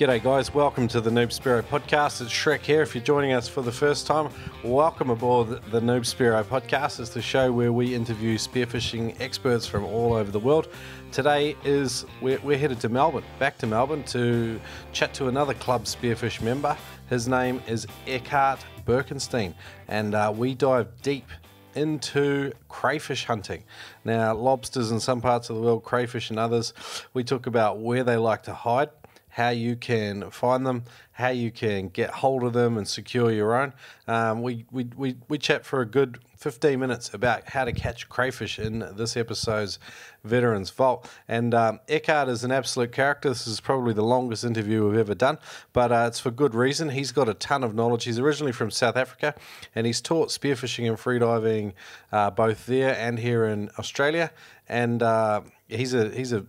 G'day guys, welcome to the Noob Spearo podcast. It's Shrek here. If you're joining us for the first time, welcome aboard the Noob Spearo podcast. It's the show where we interview spearfishing experts from all over the world. Today is we're headed to Melbourne, back to Melbourne to chat to another Club Spearfish member. His name is Eckart Benkenstein, and we dive deep into crayfish hunting. Now, lobsters in some parts of the world, crayfish in others. We talk about where they like to hide, how you can find them, how you can get hold of them and secure your own. We chat for a good 15 minutes about how to catch crayfish in this episode's Veterans Vault. And Eckart is an absolute character. This is probably the longest interview we've ever done, but it's for good reason. He's got a ton of knowledge. He's originally from South Africa, and he's taught spearfishing and freediving both there and here in Australia. And he's a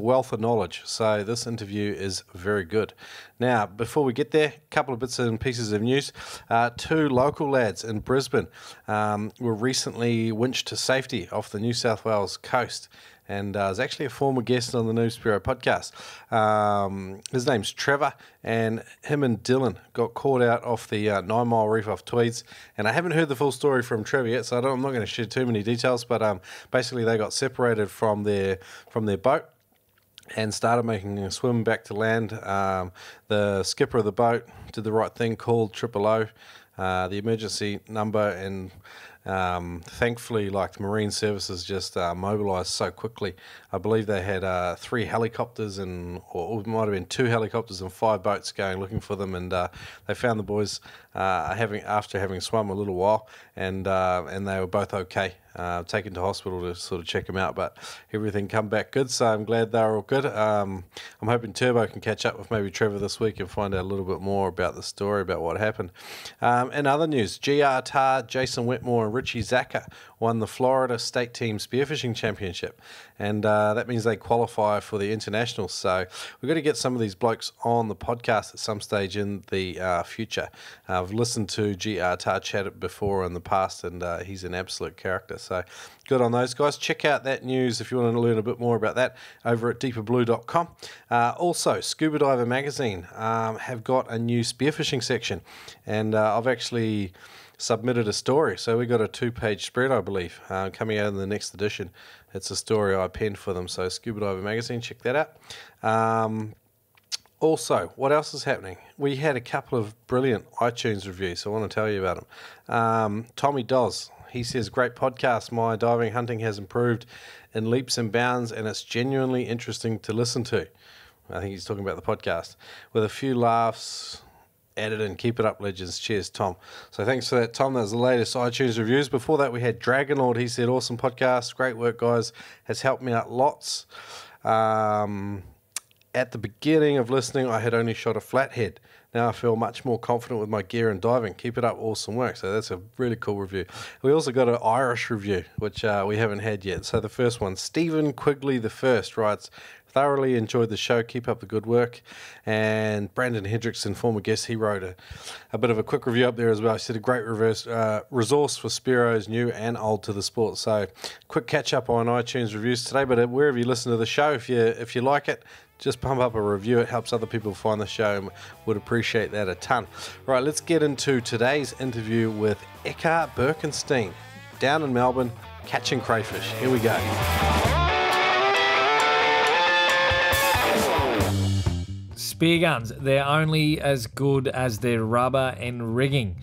wealth of knowledge. So this interview is very good. Now, before we get there, a couple of bits and pieces of news. Two local lads in Brisbane were recently winched to safety off the New South Wales coast. And is actually a former guest on the Noob Spearo podcast. His name's Trevor, and him and Dylan got caught out off the 9 Mile Reef off Tweeds. And I haven't heard the full story from Trevor yet, so I'm not going to share too many details. But basically, they got separated from their boat and started making a swim back to land. The skipper of the boat did the right thing, called 000, the emergency number, and thankfully, like, the Marine Services just mobilised so quickly. I believe they had 3 helicopters and, or it might have been 2 helicopters and 5 boats going looking for them, and they found the boys after having swum a little while, and they were both okay. Taken to hospital to sort of check them out, but everything come back good, so I'm glad they're all good. I'm hoping Turbo can catch up with maybe Trevor this week and find out a little bit more about the story, about what happened. In other news, G.R. Tarr, Jason Wetmore and Richie Zaka won the Florida State Team Spearfishing Championship, and that means they qualify for the internationals. So we've got to get some of these blokes on the podcast at some stage in the future. I've listened to G.R. Tarr chat before in the past, and he's an absolute character. So good on those guys. Check out that news if you want to learn a bit more about that over at deeperblue.com. Also, Scuba Diver Magazine have got a new spearfishing section, and I've actually submitted a story. So we got a 2-page spread, I believe, coming out in the next edition. It's a story I penned for them. So Scuba Diver Magazine, check that out. Also, what else is happening? We had a couple of brilliant iTunes reviews, so I want to tell you about them. Tommy Doz, he says, great podcast. My diving hunting has improved in leaps and bounds, and it's genuinely interesting to listen to. I think he's talking about the podcast. With a few laughs added in. Keep it up, legends. Cheers, Tom. So thanks for that, Tom. That was the latest iTunes reviews. Before that, we had Dragonlord. He said, awesome podcast. Great work, guys. Has helped me out lots. At the beginning of listening, I had only shot a flathead. Now I feel much more confident with my gear and diving. Keep it up. Awesome work. So that's a really cool review. We also got an Irish review, which we haven't had yet. So the first one, Stephen Quigley the First writes, thoroughly enjoyed the show. Keep up the good work. And Brandon Hendrickson, former guest, he wrote a bit of a quick review up there as well. He said a great resource for Spearos, new and old to the sport. So quick catch up on iTunes reviews today. But wherever you listen to the show, if you like it, just pump up a review. It helps other people find the show, and would appreciate that a ton. Right, let's get into today's interview with Eckart Benkenstein, down in Melbourne, catching crayfish. Here we go. Spear guns, they're only as good as their rubber and rigging.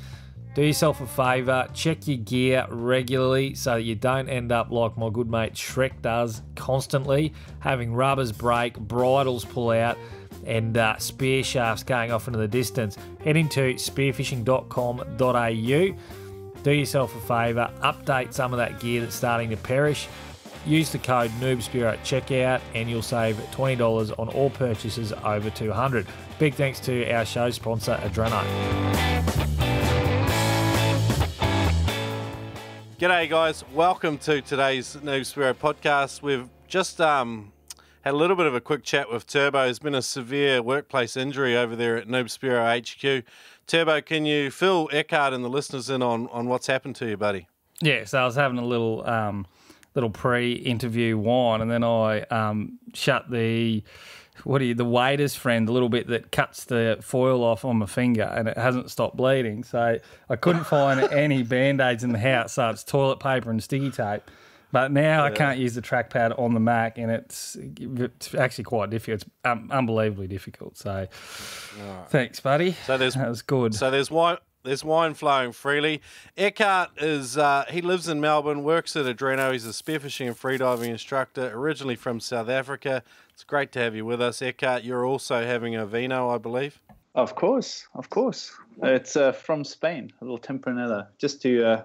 Do yourself a favour, check your gear regularly so that you don't end up like my good mate Shrek does, constantly having rubbers break, bridles pull out, and spear shafts going off into the distance. Head into spearfishing.com.au. Do yourself a favour, update some of that gear that's starting to perish. Use the code NoobSpearo at checkout and you'll save $20 on all purchases over $200. Big thanks to our show sponsor, Adreno. G'day guys, welcome to today's NoobSpearo podcast. We've just had a little bit of a quick chat with Turbo. There's been a severe workplace injury over there at NoobSpearo HQ. Turbo, can you fill Eckart and the listeners in on what's happened to you, buddy? Yeah, so I was having a little pre-interview wine, and then I shut the what are you, the wader's friend, the little bit that cuts the foil off on my finger, and it hasn't stopped bleeding. So I couldn't find any Band-Aids in the house, so it's toilet paper and sticky tape. But now I can't use the trackpad on the Mac, and it's actually quite difficult. It's unbelievably difficult. So thanks, buddy. So that was good. So there's wine flowing freely. Eckart is he lives in Melbourne, works at Adreno. He's a spearfishing and freediving instructor, originally from South Africa. It's great to have you with us, Eckart. You're also having a vino, I believe. Of course, of course. It's from Spain, a little Tempranillo, just to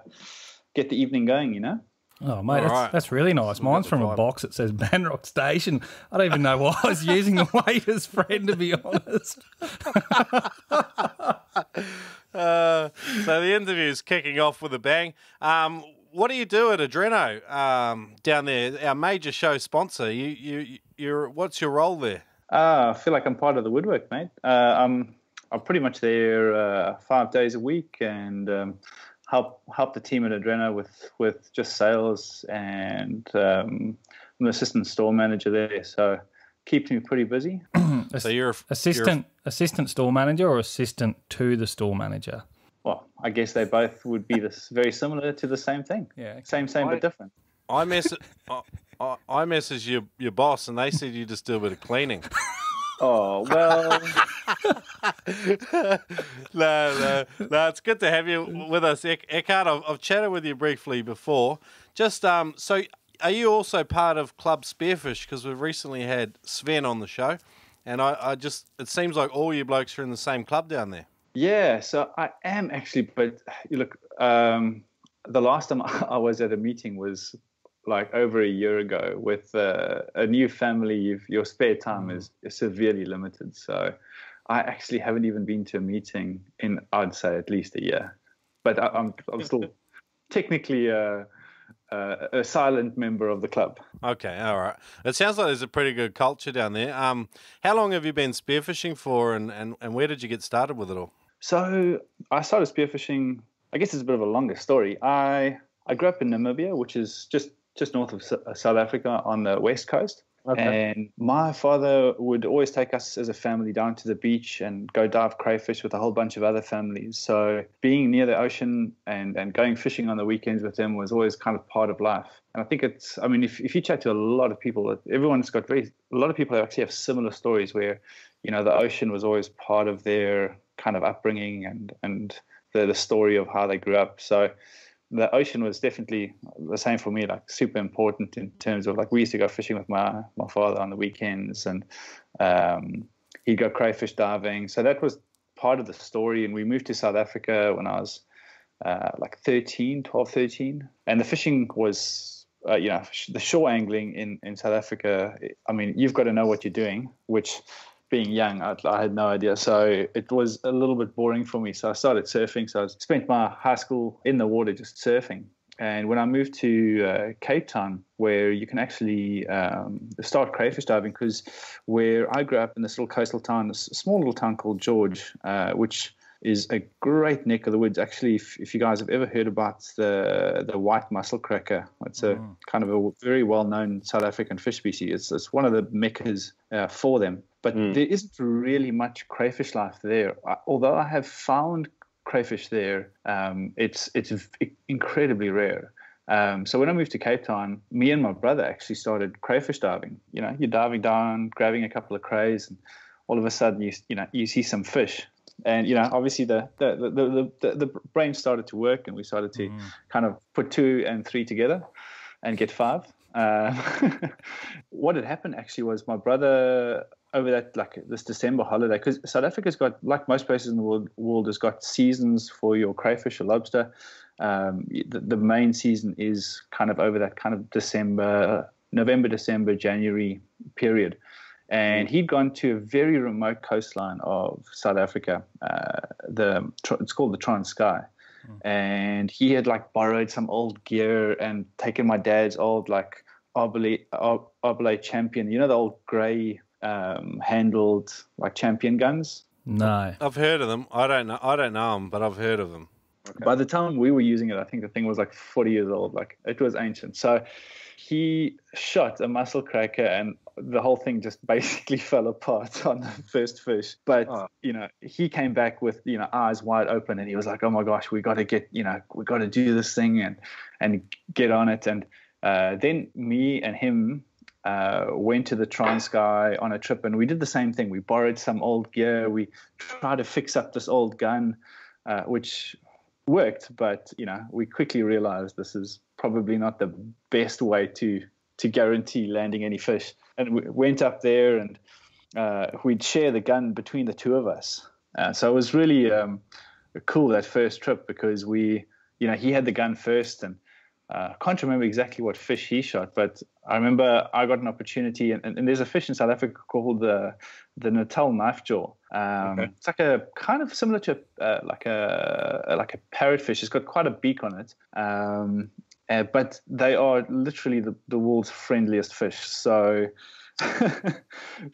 get the evening going, you know. Oh, mate, that's really nice. Mine's from a box that says Banrock Station. I don't even know why I was using the waiter's friend, to be honest. So the interview's kicking off with a bang. What do you do at Adreno down there, our major show sponsor? You're, what's your role there? I feel like I'm part of the woodwork, mate. I'm pretty much there 5 days a week, and help the team at Adreno with just sales, and I'm an assistant store manager there, so keeps me pretty busy. So you're assistant store manager or assistant to the store manager? Well, I guess they both would be very similar to the same thing. Yeah, okay. same but different. I messaged your boss, and they said you just do a bit of cleaning. Oh, well. No, it's good to have you with us, Eckart. I've chatted with you briefly before. Just so, are you also part of Club Spearfish? Because we've recently had Sven on the show, and I just, it seems like all you blokes are in the same club down there. Yeah, so I am actually, but look, the last time I was at a meeting was like over a year ago. With a new family, your spare time is severely limited. So I actually haven't even been to a meeting in, I'd say, at least a year. But I'm still technically a silent member of the club. Okay, all right. It sounds like there's a pretty good culture down there. How long have you been spearfishing for, and where did you get started with it all? So I started spearfishing, I guess it's a bit of a longer story. I grew up in Namibia, which is just north of South Africa on the west coast. Okay. And my father would always take us as a family down to the beach and go dive crayfish with a whole bunch of other families. So being near the ocean and going fishing on the weekends with him was always kind of part of life. And I think it's, I mean, if you chat to a lot of people, everyone's got a lot of people actually have similar stories where, you know, the ocean was always part of their kind of upbringing and the story of how they grew up. So the ocean was definitely the same for me, like super important in terms of, like, we used to go fishing with my father on the weekends, and he'd go crayfish diving. So that was part of the story. And we moved to South Africa when I was like 12, 13. And the fishing was, you know, the shore angling in South Africa. I mean, you've got to know what you're doing, which being young, I had no idea. So it was a little bit boring for me. So I started surfing. So I spent my high school in the water just surfing. And when I moved to Cape Town, where you can actually start crayfish diving, because where I grew up in this little coastal town, this small little town called George, which is a great neck of the woods. Actually, if you guys have ever heard about the white mussel cracker, it's a kind of a very well-known South African fish species. It's one of the meccas for them. But there isn't really much crayfish life there. Although I have found crayfish there, it's incredibly rare. So when I moved to Cape Town, me and my brother actually started crayfish diving. You know, you're diving down, grabbing a couple of crays, and all of a sudden you see some fish. And, you know, obviously the brain started to work, and we started to kind of put 2 and 3 together and get 5. What had happened actually was my brother, over that, like, this December holiday, because South Africa's got, like most places in the world has got seasons for your crayfish or lobster. The main season is kind of over that kind of November, December, January period. And he'd gone to a very remote coastline of South Africa. It's called the Transkei. And he had, like, borrowed some old gear and taken my dad's old, like, Oblate Champion. You know, the old grey handled, like, Champion guns? No. I've heard of them. I don't know them, but I've heard of them. Okay. By the time we were using it, I think the thing was like 40 years old. Like, it was ancient. So he shot a mussel cracker and the whole thing just basically fell apart on the first fish. But, you know, he came back with, you know, eyes wide open, and he was like, oh my gosh, we got to get, you know, we got to do this thing and get on it. And then me and him went to the Transkei on a trip, and we did the same thing. We borrowed some old gear. We tried to fix up this old gun, which worked, but, you know, we quickly realized this is probably not the best way to guarantee landing any fish. And we went up there, and we'd share the gun between the two of us. So it was really cool, that first trip, because we, you know, he had the gun first, and I can't remember exactly what fish he shot, but I remember I got an opportunity, and there's a fish in South Africa called the Natal knife jaw. Okay. It's like a kind of similar to like a parrotfish. It's got quite a beak on it, but they are literally the world's friendliest fish. So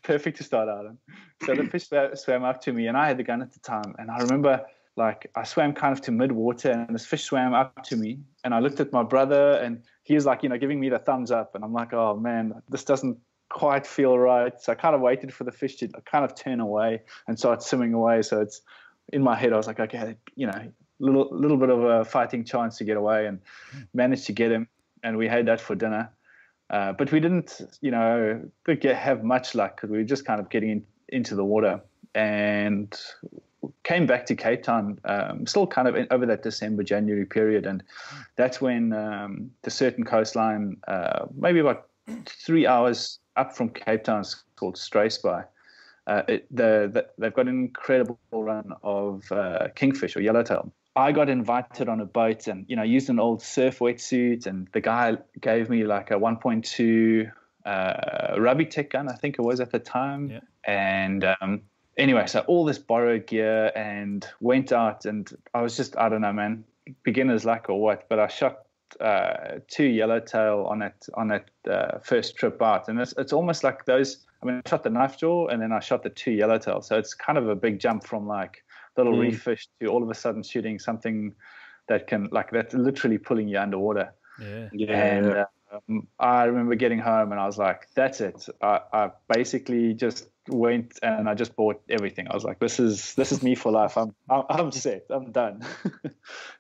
perfect to start out on. So the fish swam up to me, and I had the gun at the time, and I remember, like, I swam kind of to mid-water, and this fish swam up to me, and I looked at my brother, and he was like, you know, giving me the thumbs up, and I'm like, oh man, this doesn't quite feel right. So I kind of waited for the fish to kind of turn away and start swimming away. So it's in my head, I was like, okay, you know, little bit of a fighting chance to get away, and managed to get him, and we had that for dinner. But we didn't, you know, have much luck, because we were just kind of getting into the water, and came back to Cape Town still kind of over that December, January period. And that's when the certain coastline, maybe about 3 hours up from Cape Town, is called Transkei. They've got an incredible run of kingfish or yellowtail. I got invited on a boat, and, you know, used an old surf wetsuit, and the guy gave me like a 1.2 Rugby Tech gun, I think it was at the time. Yeah. And anyway, so all this borrowed gear, and went out, and I was just, I don't know, man, beginner's luck or what, but I shot two yellowtail on that first trip out. And it's almost like those, I mean, I shot the knife jaw, and then I shot the two yellowtail. So it's kind of a big jump from like little reef fish to all of a sudden shooting something that can, like, that's literally pulling you underwater. Yeah. And I remember getting home, and I was like, that's it. I basically just went, and I just bought everything. I was like, this is me for life. I'm set. I'm done.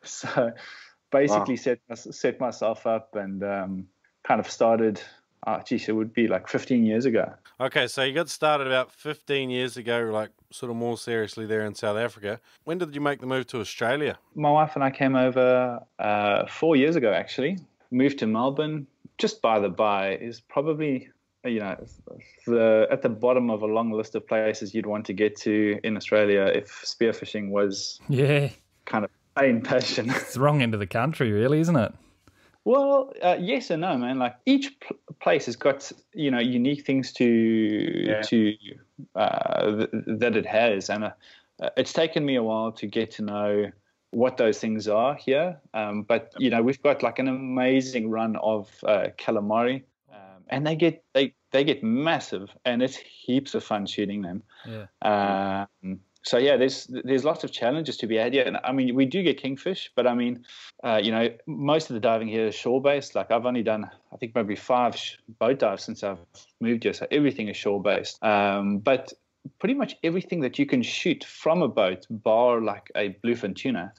So basically, wow, set myself up, and kind of started. It would be like 15 years ago. Okay, so you got started about 15 years ago, like sort of more seriously there in South Africa. When did you make the move to Australia? My wife and I came over 4 years ago, actually. Moved to Melbourne. Just by the by, is probably, you know, at the bottom of a long list of places you'd want to get to in Australia if spearfishing was kind of main passion. It's the wrong end of the country, really, isn't it? Well, yes and no, man. Like, each place has got, you know, unique things that it has, and it's taken me a while to get to know what those things are here. But, you know, we've got like an amazing run of calamari. And they get massive, and it's heaps of fun shooting them. Yeah. So yeah, there's lots of challenges to be had here. And I mean, we do get kingfish, but I mean, you know, most of the diving here is shore based. Like, I've only done, I think, maybe 5 boat dives since I've moved here, so everything is shore based. But pretty much everything that you can shoot from a boat, bar like a bluefin tuna,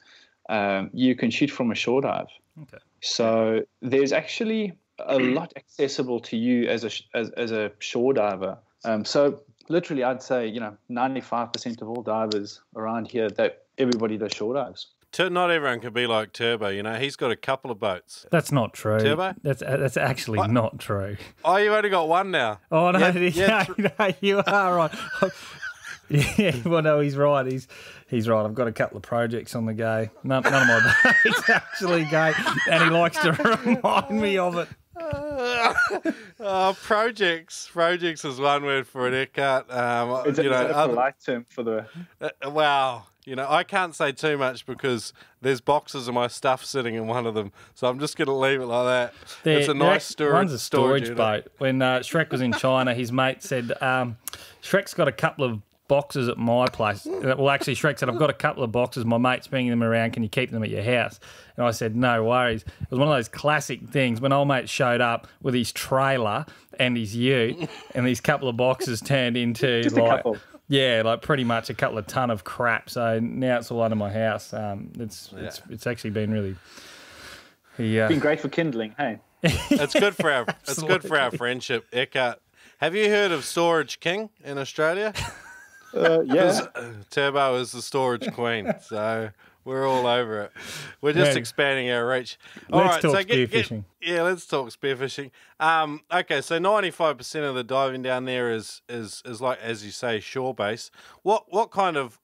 you can shoot from a shore dive. Okay. So there's actually a lot accessible to you as a shore diver. So literally, I'd say, you know, 95% of all divers around here, that everybody does shore dives. Not everyone can be like Turbo, you know. He's got a couple of boats. That's not true. Turbo? That's actually not true. Oh, you've only got one now. Oh, no, no, you are right. Yeah, well, no, he's right. He's right. I've got a couple of projects on the go. None of my boats actually go, and he likes to remind me of it. Projects. Projects is one word for an Eckart. It's a polite term for the... wow. You know, I can't say too much because there's boxes of my stuff sitting in one of them, so I'm just going to leave it like that. It's a nice storage. One's a storage boat. When Shrek was in China, his mate said, Shrek's got a couple of boxes at my place. Well, actually, Shrek said, I've got a couple of boxes. My mate's bringing them around. Can you keep them at your house? And I said, no worries. It was one of those classic things when old mate showed up with his trailer and his ute, and these couple of boxes turned into just like, a couple. Yeah, like pretty much a couple of ton of crap. So now it's all under my house. It's actually been really, yeah, been great for kindling. Hey, it's good for our it's good for our friendship, Eckart. Have you heard of Storage King in Australia? Yeah, Turbo is the storage queen, so we're all over it. We're just expanding our reach. All right, so spearfishing. Yeah, let's talk spearfishing. Okay, so 95% of the diving down there is like, as you say, shore based. What kind of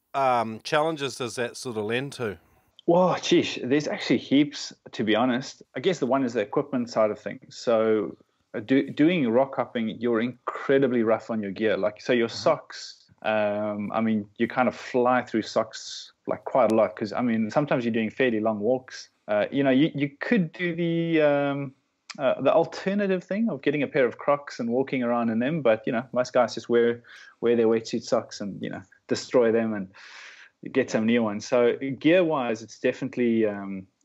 challenges does that sort of lend to? Well, geez, there's actually heaps, to be honest. I guess the one is the equipment side of things. So doing rock hopping, you're incredibly rough on your gear. Like, so your socks. I mean, you kind of fly through socks like quite a lot because, I mean, sometimes you're doing fairly long walks. You know, you could do the alternative thing of getting a pair of Crocs and walking around in them, but, you know, most guys just wear their wetsuit socks and, you know, destroy them and get some new ones. So gear-wise, it's definitely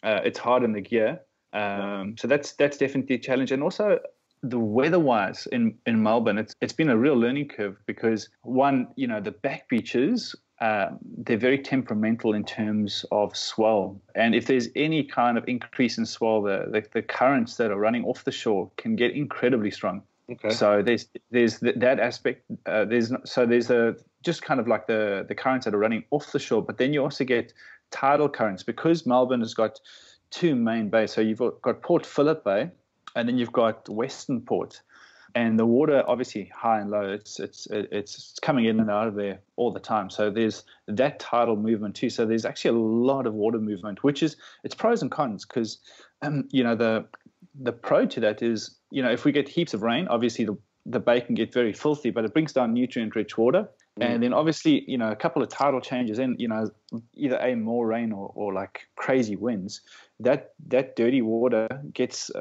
it's hard on the gear. So that's definitely a challenge. And also, the weather-wise in Melbourne, it's been a real learning curve because, one, you know, the back beaches, they're very temperamental in terms of swell. And if there's any kind of increase in swell, the currents that are running off the shore can get incredibly strong. Okay. So there's that aspect. There's just kind of like the currents that are running off the shore, but then you also get tidal currents because Melbourne has got two main bays. So you've got Port Phillip Bay, and then you've got Western Port, and the water obviously high and low. It's coming in and out of there all the time. So there's that tidal movement too. So there's actually a lot of water movement, which is it's pros and cons because you know the pro to that is, you know, if we get heaps of rain, obviously the bay can get very filthy, but it brings down nutrient-rich water. And then obviously, you know, a couple of tidal changes in, you know, either more rain or like crazy winds, that dirty water gets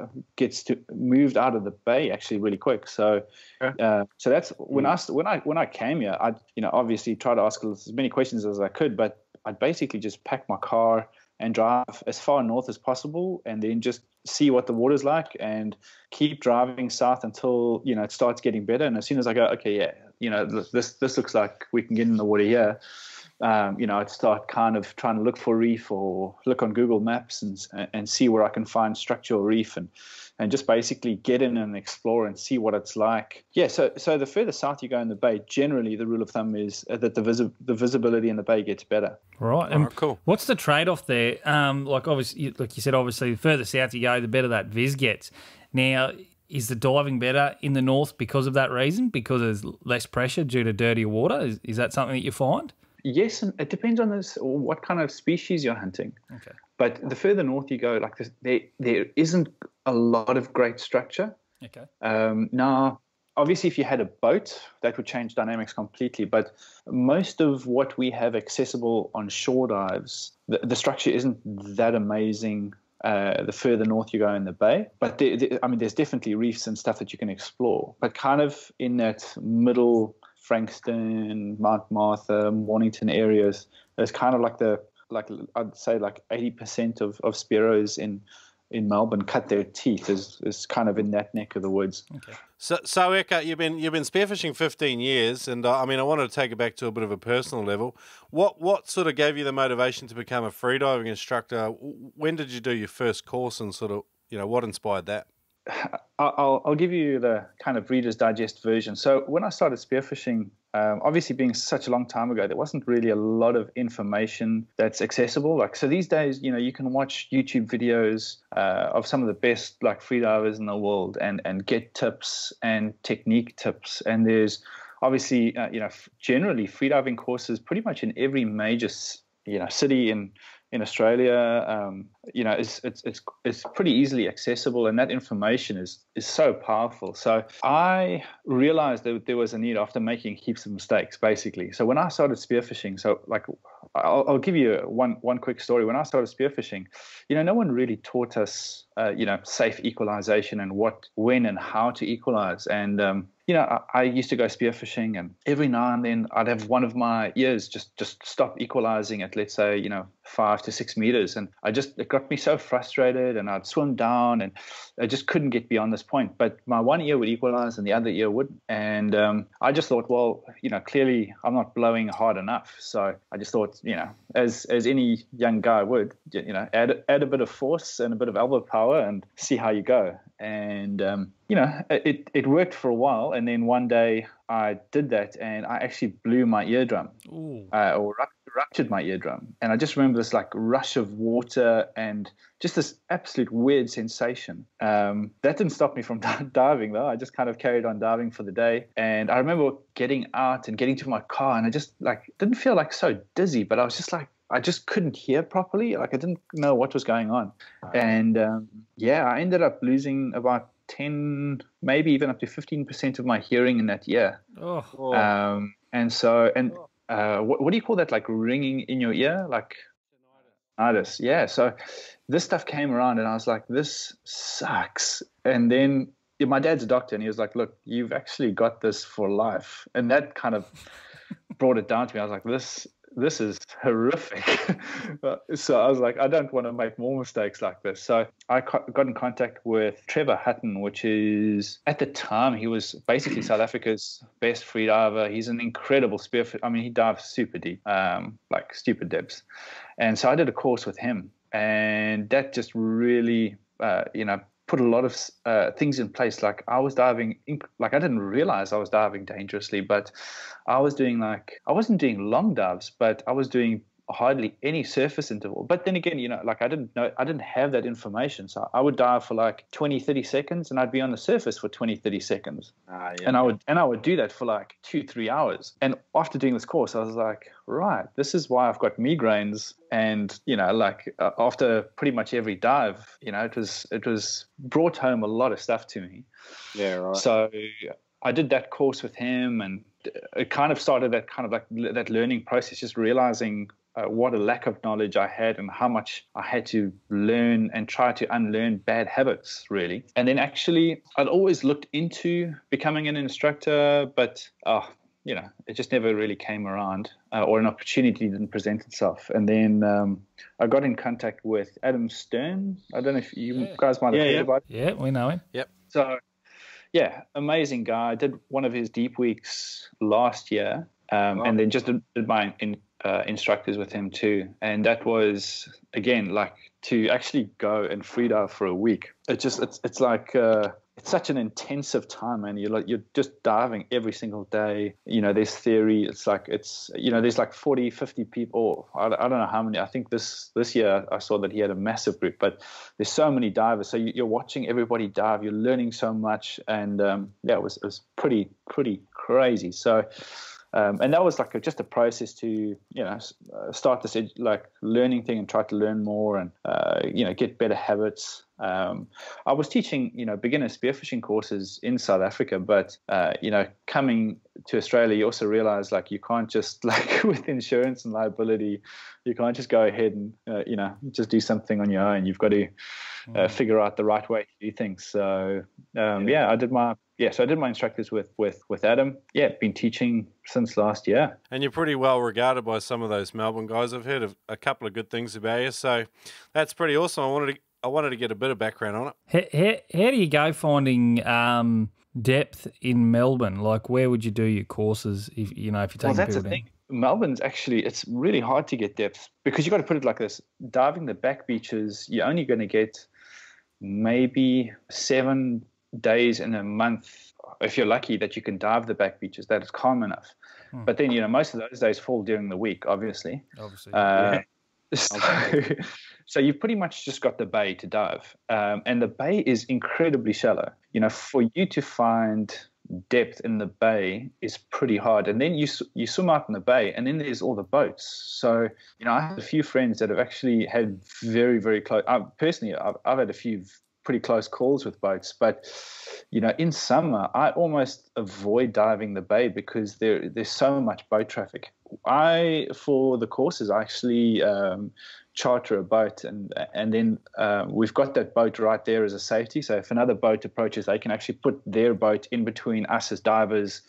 moved out of the bay actually really quick. So, so that's when I came here, I, you know, obviously tried to ask as many questions as I could, but I'd basically just pack my car and drive as far north as possible and then just see what the water's like and keep driving south until, you know, it starts getting better. And as soon as I go, okay, yeah, you know, this looks like we can get in the water here, you know, I'd start kind of trying to look for reef or look on Google Maps and see where I can find structural reef and just basically get in and explore and see what it's like. Yeah, so the further south you go in the bay, generally the rule of thumb is that the visibility in the bay gets better. Right. And cool. What's the trade-off there? Like obviously, like you said, obviously the further south you go, the better that vis gets. Now, is the diving better in the north because of that reason? Because there's less pressure due to dirtier water? Is that something that you find? Yes, and it depends on what kind of species you're hunting. Okay. But the further north you go, like there isn't a lot of great structure. Okay. Now, obviously, if you had a boat, that would change dynamics completely. But most of what we have accessible on shore dives, the structure isn't that amazing. The further north you go in the bay, but I mean, there's definitely reefs and stuff that you can explore. But kind of in that middle Frankston, Mount Martha, Mornington areas, there's kind of like I'd say like 80% of Spearos in Melbourne cut their teeth is kind of in that neck of the woods. Okay. So Eckart, you've been spearfishing 15 years, and I mean, I wanted to take it back to a bit of a personal level. What sort of gave you the motivation to become a freediving instructor? When did you do your first course, and sort of, you know, what inspired that? I'll give you the kind of Reader's Digest version. So when I started spearfishing, obviously being such a long time ago, there wasn't really a lot of information that's accessible. Like, so these days, you know, you can watch YouTube videos of some of the best like freedivers in the world and get tips and technique tips. And there's obviously, you know, generally freediving courses pretty much in every major, you know, city in Australia, you know, it's pretty easily accessible, and that information is so powerful. So I realized that there was a need after making heaps of mistakes, basically. So when I started spearfishing, so like I'll give you one quick story. When I started spearfishing, you know, no one really taught us, you know, safe equalization and when and how to equalize. And you know, I used to go spearfishing, and every now and then I'd have one of my ears just stop equalizing at, let's say, you know, 5 to 6 meters. And it got me so frustrated, and I'd swim down and I just couldn't get beyond this point. But my one ear would equalize and the other ear wouldn't. And I just thought, well, you know, clearly I'm not blowing hard enough. So I just thought, you know, as any young guy would, you know, add a bit of force and a bit of elbow power and see how you go. And, you know, it worked for a while. And then one day I did that and I actually blew my eardrum or ruptured my eardrum. And I just remember this like rush of water and just this absolute weird sensation. That didn't stop me from diving though. I just kind of carried on diving for the day. And I remember getting out and getting to my car, and I just like didn't feel like so dizzy, but I was just like, I just couldn't hear properly. Like I didn't know what was going on. And yeah, I ended up losing about 10, maybe even up to 15% of my hearing in that year. Oh. What do you call that? Like ringing in your ear? Like tinnitus. Yeah. So this stuff came around and I was like, this sucks. And then my dad's a doctor and he was like, look, you've actually got this for life. And that kind of brought it down to me. I was like, this is horrific. So I was like, I don't want to make more mistakes like this. So I got in contact with Trevor Hutton, which is, at the time, he was basically South Africa's best free diver. He's an incredible spearfish. I mean, he dives super deep, like stupid depths. And so I did a course with him. And that just really, you know, put a lot of things in place. Like I was diving, like I didn't realize I was diving dangerously, but I was doing like, I wasn't doing long dives, but I was doing hardly any surface interval. But then again, you know, like I didn't have that information. So I would dive for like 20, 30 seconds and I'd be on the surface for 20, 30 seconds. Yeah. And I would do that for like 2-3 hours. And after doing this course, I was like, right, this is why I've got migraines. And, you know, like after pretty much every dive, you know, it was brought home a lot of stuff to me. Yeah. Right. So I did that course with him, and it kind of started that kind of like that learning process, just realizing what a lack of knowledge I had and how much I had to learn and try to unlearn bad habits, really. And then actually, I'd always looked into becoming an instructor, but, you know, it just never really came around, or an opportunity didn't present itself. And then I got in contact with Adam Stern. I don't know if you guys might have heard about it. Yeah, we know him. Yep. So, yeah, amazing guy. I did one of his deep weeks last year, and then just did my instructors with him too. And that was, again, like to actually go and free dive for a week. It's like it's such an intensive time, and you're just diving every single day. You know, there's theory. It's you know, there's like 40, 50 people. I don't know how many. I think this year I saw that he had a massive group, but there's so many divers. So you're watching everybody dive. You're learning so much, and yeah, it was pretty crazy. So. And that was like just a process to, you know, start this like learning thing and try to learn more and, you know, get better habits. I was teaching, you know, beginner spearfishing courses in South Africa, but, you know, coming to Australia, you also realize like you can't just like with insurance and liability, you can't just go ahead and, you know, just do something on your own. You've got to figure out the right way to do things. So, yeah, I did my... Yeah, so I did my instructors with Adam. Yeah, been teaching since last year. And you're pretty well regarded by some of those Melbourne guys. I've heard of a couple of good things about you, so that's pretty awesome. I wanted to get a bit of background on it. How do you go finding depth in Melbourne? Like, where would you do your courses? If you know, if you're taking people down. Well, that's the thing. Melbourne's actually, it's really hard to get depth because you've got to put it like this: diving the back beaches, you're only going to get maybe 7 days in a month, if you're lucky, that you can dive the back beaches. That is calm enough. But then, you know, most of those days fall during the week, obviously. So you've pretty much just got the bay to dive, and the bay is incredibly shallow. You know, for you to find depth in the bay is pretty hard. And then you swim out in the bay, and then there's all the boats. So, you know, I have a few friends that have actually had very, very close. I've had a few pretty close calls with boats, but you know, in summer I almost avoid diving the bay because there's so much boat traffic. For the courses, I actually charter a boat, and then we've got that boat right there as a safety. So if another boat approaches, they can actually put their boat in between us as divers,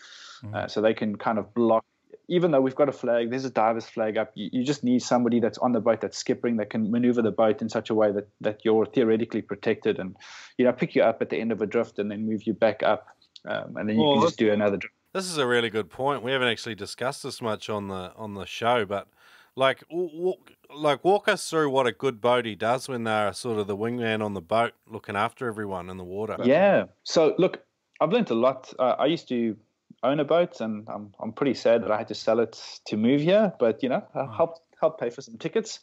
so they can kind of block. Even though we've got a flag, there's a diver's flag up, you just need somebody that's on the boat, that's skippering, that can maneuver the boat in such a way that you're theoretically protected, and, you know, pick you up at the end of a drift and then move you back up, and then you can just do another drift. This is a really good point. We haven't actually discussed this much on the show, but walk us through what a good boatie does when they're sort of the wingman on the boat, looking after everyone in the water. Yeah. So look, I've learnt a lot. I used to own a boat, and I'm pretty sad that I had to sell it to move here, but, you know, I helped pay for some tickets.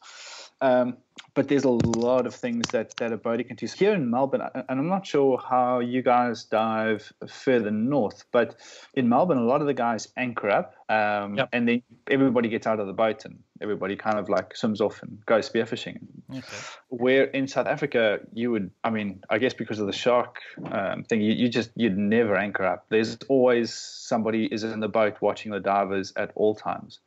But there's a lot of things that a boatie can do. So here in Melbourne, and I'm not sure how you guys dive further north, but in Melbourne, a lot of the guys anchor up, and then everybody gets out of the boat and everybody kind of like swims off and goes spearfishing. Okay. Where in South Africa, I guess because of the shark thing, you'd never anchor up. There's always somebody is in the boat watching the divers at all times.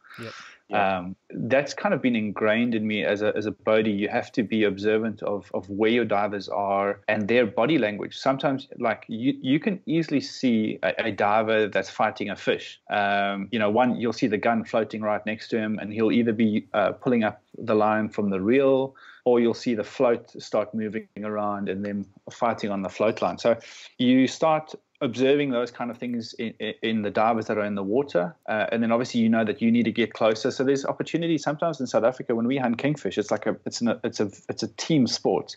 Yep. That's kind of been ingrained in me as a boatie. You have to be observant of where your divers are and their body language. Sometimes, like, you can easily see a diver that's fighting a fish. You'll see the gun floating right next to him, and he'll either be pulling up the line from the reel, or you'll see the float start moving around and them fighting on the float line. So you start observing those kind of things in the divers that are in the water, and then obviously you know that you need to get closer. So there's opportunity sometimes in South Africa when we hunt kingfish. It's like it's a team sport.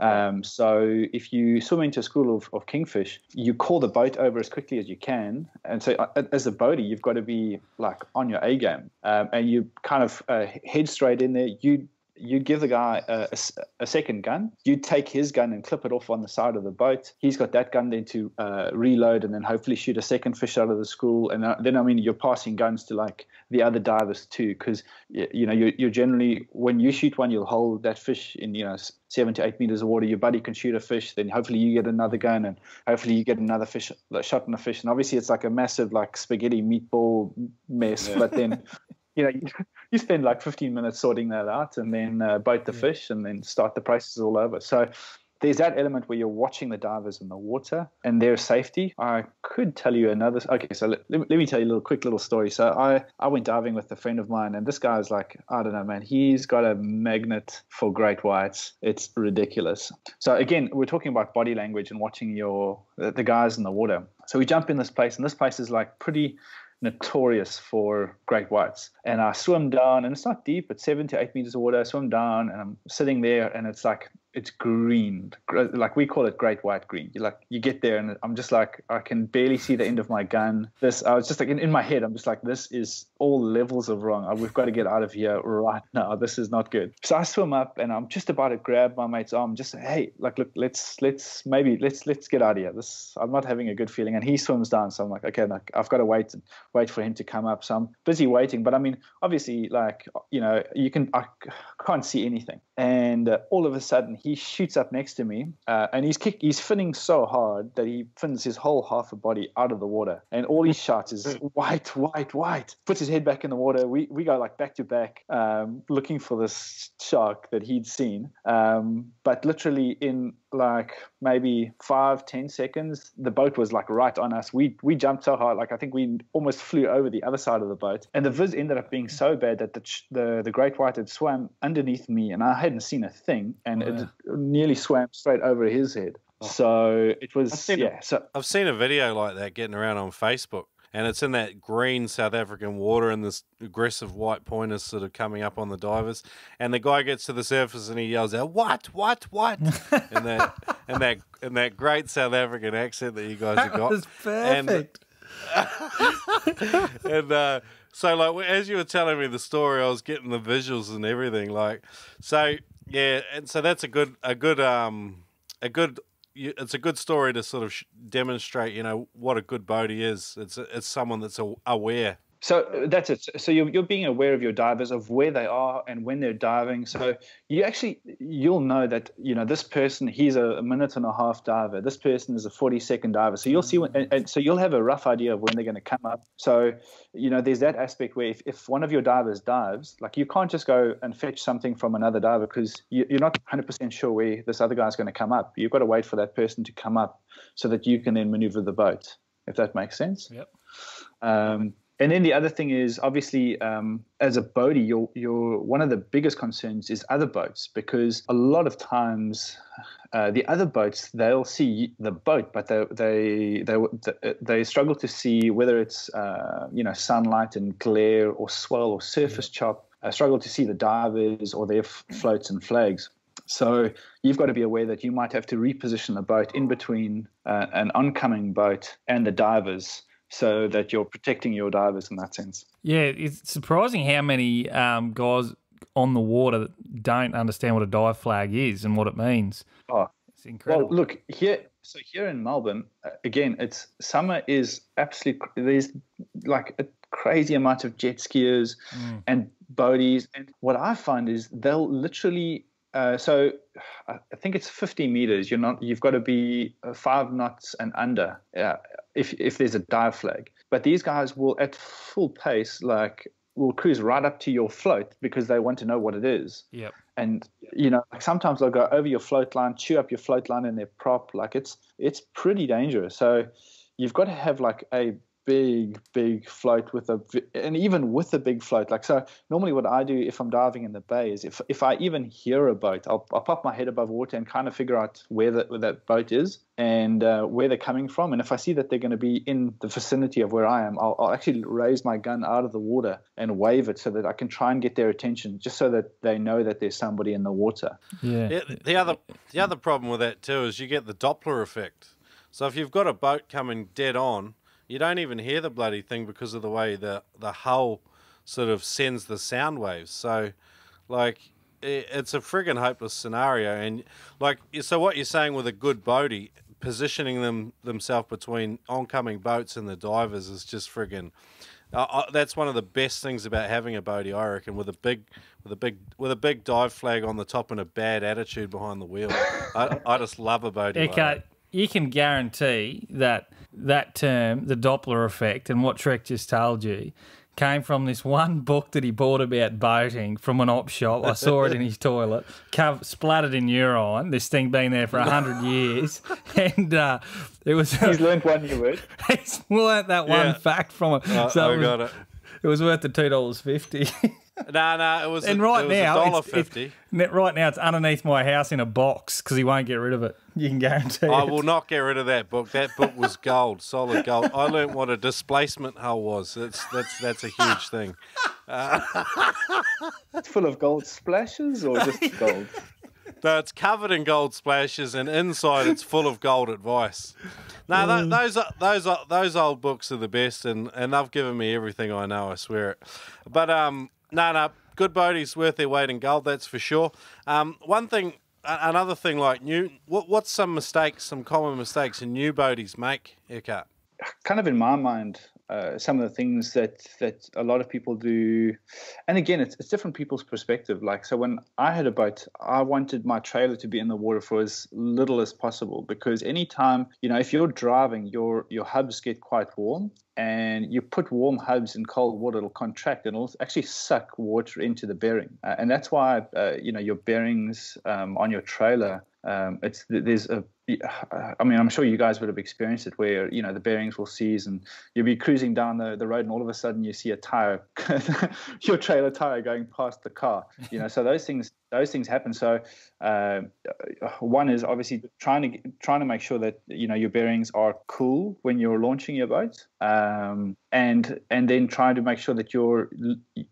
So if you swim into a school of kingfish, you call the boat over as quickly as you can. And so as a boatie, you've got to be like on your A game, and you kind of head straight in there. You give the guy a second gun. You take his gun and clip it off on the side of the boat. He's got that gun then to reload and then hopefully shoot a second fish out of the school. And then, you're passing guns to, like, the other divers too, because, you know, you're generally, when you shoot one, you'll hold that fish in, you know, 7 to 8 meters of water. Your buddy can shoot a fish, then hopefully you get another gun, and hopefully you get another fish, shot on a fish. And obviously it's like a massive, like, spaghetti meatball mess. Yeah. But then, you know, you spend like 15 minutes sorting that out, and then bite the fish, and then start the process all over. So there's that element where you're watching the divers in the water and their safety. I could tell you another. Okay, so let me tell you a quick little story. So I went diving with a friend of mine, and this guy's like, I don't know, man, he's got a magnet for great whites. It's ridiculous. So again, we're talking about body language and watching the guys in the water. So we jump in this place, and this place is like pretty notorious for great whites. And I swim down, and it's not deep, it's 7 to 8 meters of water. I swim down, and I'm sitting there, and it's like, it's green, like we call it great white green. You get there, and I'm just like, I can barely see the end of my gun. I was just like, in my head, I'm just like, this is all levels of wrong. We've got to get out of here right now. This is not good. So I swim up, and I'm just about to grab my mate's arm, just say, hey, like, look, let's get out of here. I'm not having a good feeling. And he swims down, so I'm like, okay, no, I've got to wait for him to come up. So I'm busy waiting, but I mean, obviously, like, you know, I can't see anything. And all of a sudden, he shoots up next to me, and he's finning so hard that he fins his whole half a body out of the water, and all he shouts is white, white, white. Puts his head back in the water. We go like back to back, looking for this shark that he'd seen. But literally in like maybe 5-10 seconds, the boat was like right on us. We jumped so hard, like I think we almost flew over the other side of the boat. And the viz ended up being so bad that the great white had swam underneath me, and I hadn't seen a thing, and it nearly swam straight over his head. So it was I've seen a video like that getting around on Facebook, and it's in that green South African water, and this aggressive white pointers sort of coming up on the divers, and the guy gets to the surface and he yells out, what, what? And that great South African accent that you guys have got. That was perfect. So like as you were telling me the story, I was getting the visuals and everything. Like, so yeah, and so that's a good. It's a good story to sort of demonstrate, you know, what a good boatie is. It's someone that's aware. So that's it. So you're being aware of your divers, of where they are and when they're diving. So you'll know that, you know, this person, he's a minute and a half diver. This person is a 40-second diver. So you'll see when, and so you'll have a rough idea of when they're going to come up. So, you know, there's that aspect where if one of your divers dives, like, you can't just go and fetch something from another diver because you're not 100% sure where this other guy's going to come up. You've got to wait for that person to come up so that you can then maneuver the boat, if that makes sense. Yep. And then the other thing is, obviously, as a boatie, you're one of the biggest concerns is other boats, because a lot of times the other boats, they'll see the boat, but they struggle to see whether it's you know, sunlight and glare or swell or surface chop. Struggle to see the divers or their floats and flags. So you've got to be aware that you might have to reposition the boat in between an oncoming boat and the divers, so that you're protecting your divers in that sense. Yeah, it's surprising how many guys on the water don't understand what a dive flag is and what it means. Oh, it's incredible. Well, look, here in Melbourne, again, it's summer is absolutely, there's like a crazy amount of jet skiers and boaties. And what I find is they'll literally, so I think it's 50 meters. You've got to be 5 knots and under. Yeah. If there's a dive flag. But these guys will, at full pace, will cruise right up to your float because they want to know what it is. Yep. And, you know, sometimes they'll go over your float line, chew up your float line in their prop. Like, it's pretty dangerous. So you've got to have, like, a big float with and even with a big float. Like, so normally what I do if I'm diving in the bay is if I even hear a boat, I'll pop my head above water and kind of figure out where that boat is and where they're coming from. And if I see that they're going to be in the vicinity of where I am, I'll actually raise my gun out of the water and wave it so that I can try and get their attention, just so that they know that there's somebody in the water. Yeah. The other problem with that too is you get the Doppler effect. So if you've got a boat coming dead on, you don't even hear the bloody thing because of the way the hull sort of sends the sound waves. So, like, it's a friggin' hopeless scenario. And, like, so what you're saying with a good boatie, positioning themselves between oncoming boats and the divers is just friggin'... that's one of the best things about having a boatie, I reckon, with a big dive flag on the top and a bad attitude behind the wheel. I just love a boatie. Eckart, you can guarantee that... that term, the Doppler effect, and what Shrek just told you, came from this one book that he bought about boating from an op shop. I saw it in his toilet, splattered in urine, this thing been there for 100 years. And it was... He's learned one new word. He's learned that one fact from it. So I got it. It was worth the $2.50. No, it was $1.50. Right now, it's underneath my house in a box because he won't get rid of it. You can guarantee it. I will not get rid of that book. That book was gold, solid gold. I learned what a displacement hull was. That's a huge thing. It's full of gold splashes or just gold? No, it's covered in gold splashes, and inside it's full of gold advice. No, those old books are the best, and they've given me everything I know. I swear it. But no, good boaties worth their weight in gold. That's for sure. Another thing, like what's some common mistakes new boaties make, Eckart? Kind of in my mind, some of the things that a lot of people do, and again, it's different people's perspective. Like, so when I had a boat, I wanted my trailer to be in the water for as little as possible, because anytime, you know, if you're driving, your hubs get quite warm, and you put warm hubs in cold water, it'll contract and it'll actually suck water into the bearing, and that's why you know, your bearings on your trailer, I mean, I'm sure you guys would have experienced it where, you know, the bearings will seize and you'll be cruising down the road and all of a sudden you see a tire, your trailer tire going past the car, you know, so those things happen. So one is obviously trying to make sure that, you know, your bearings are cool when you're launching your boat, and then trying to make sure that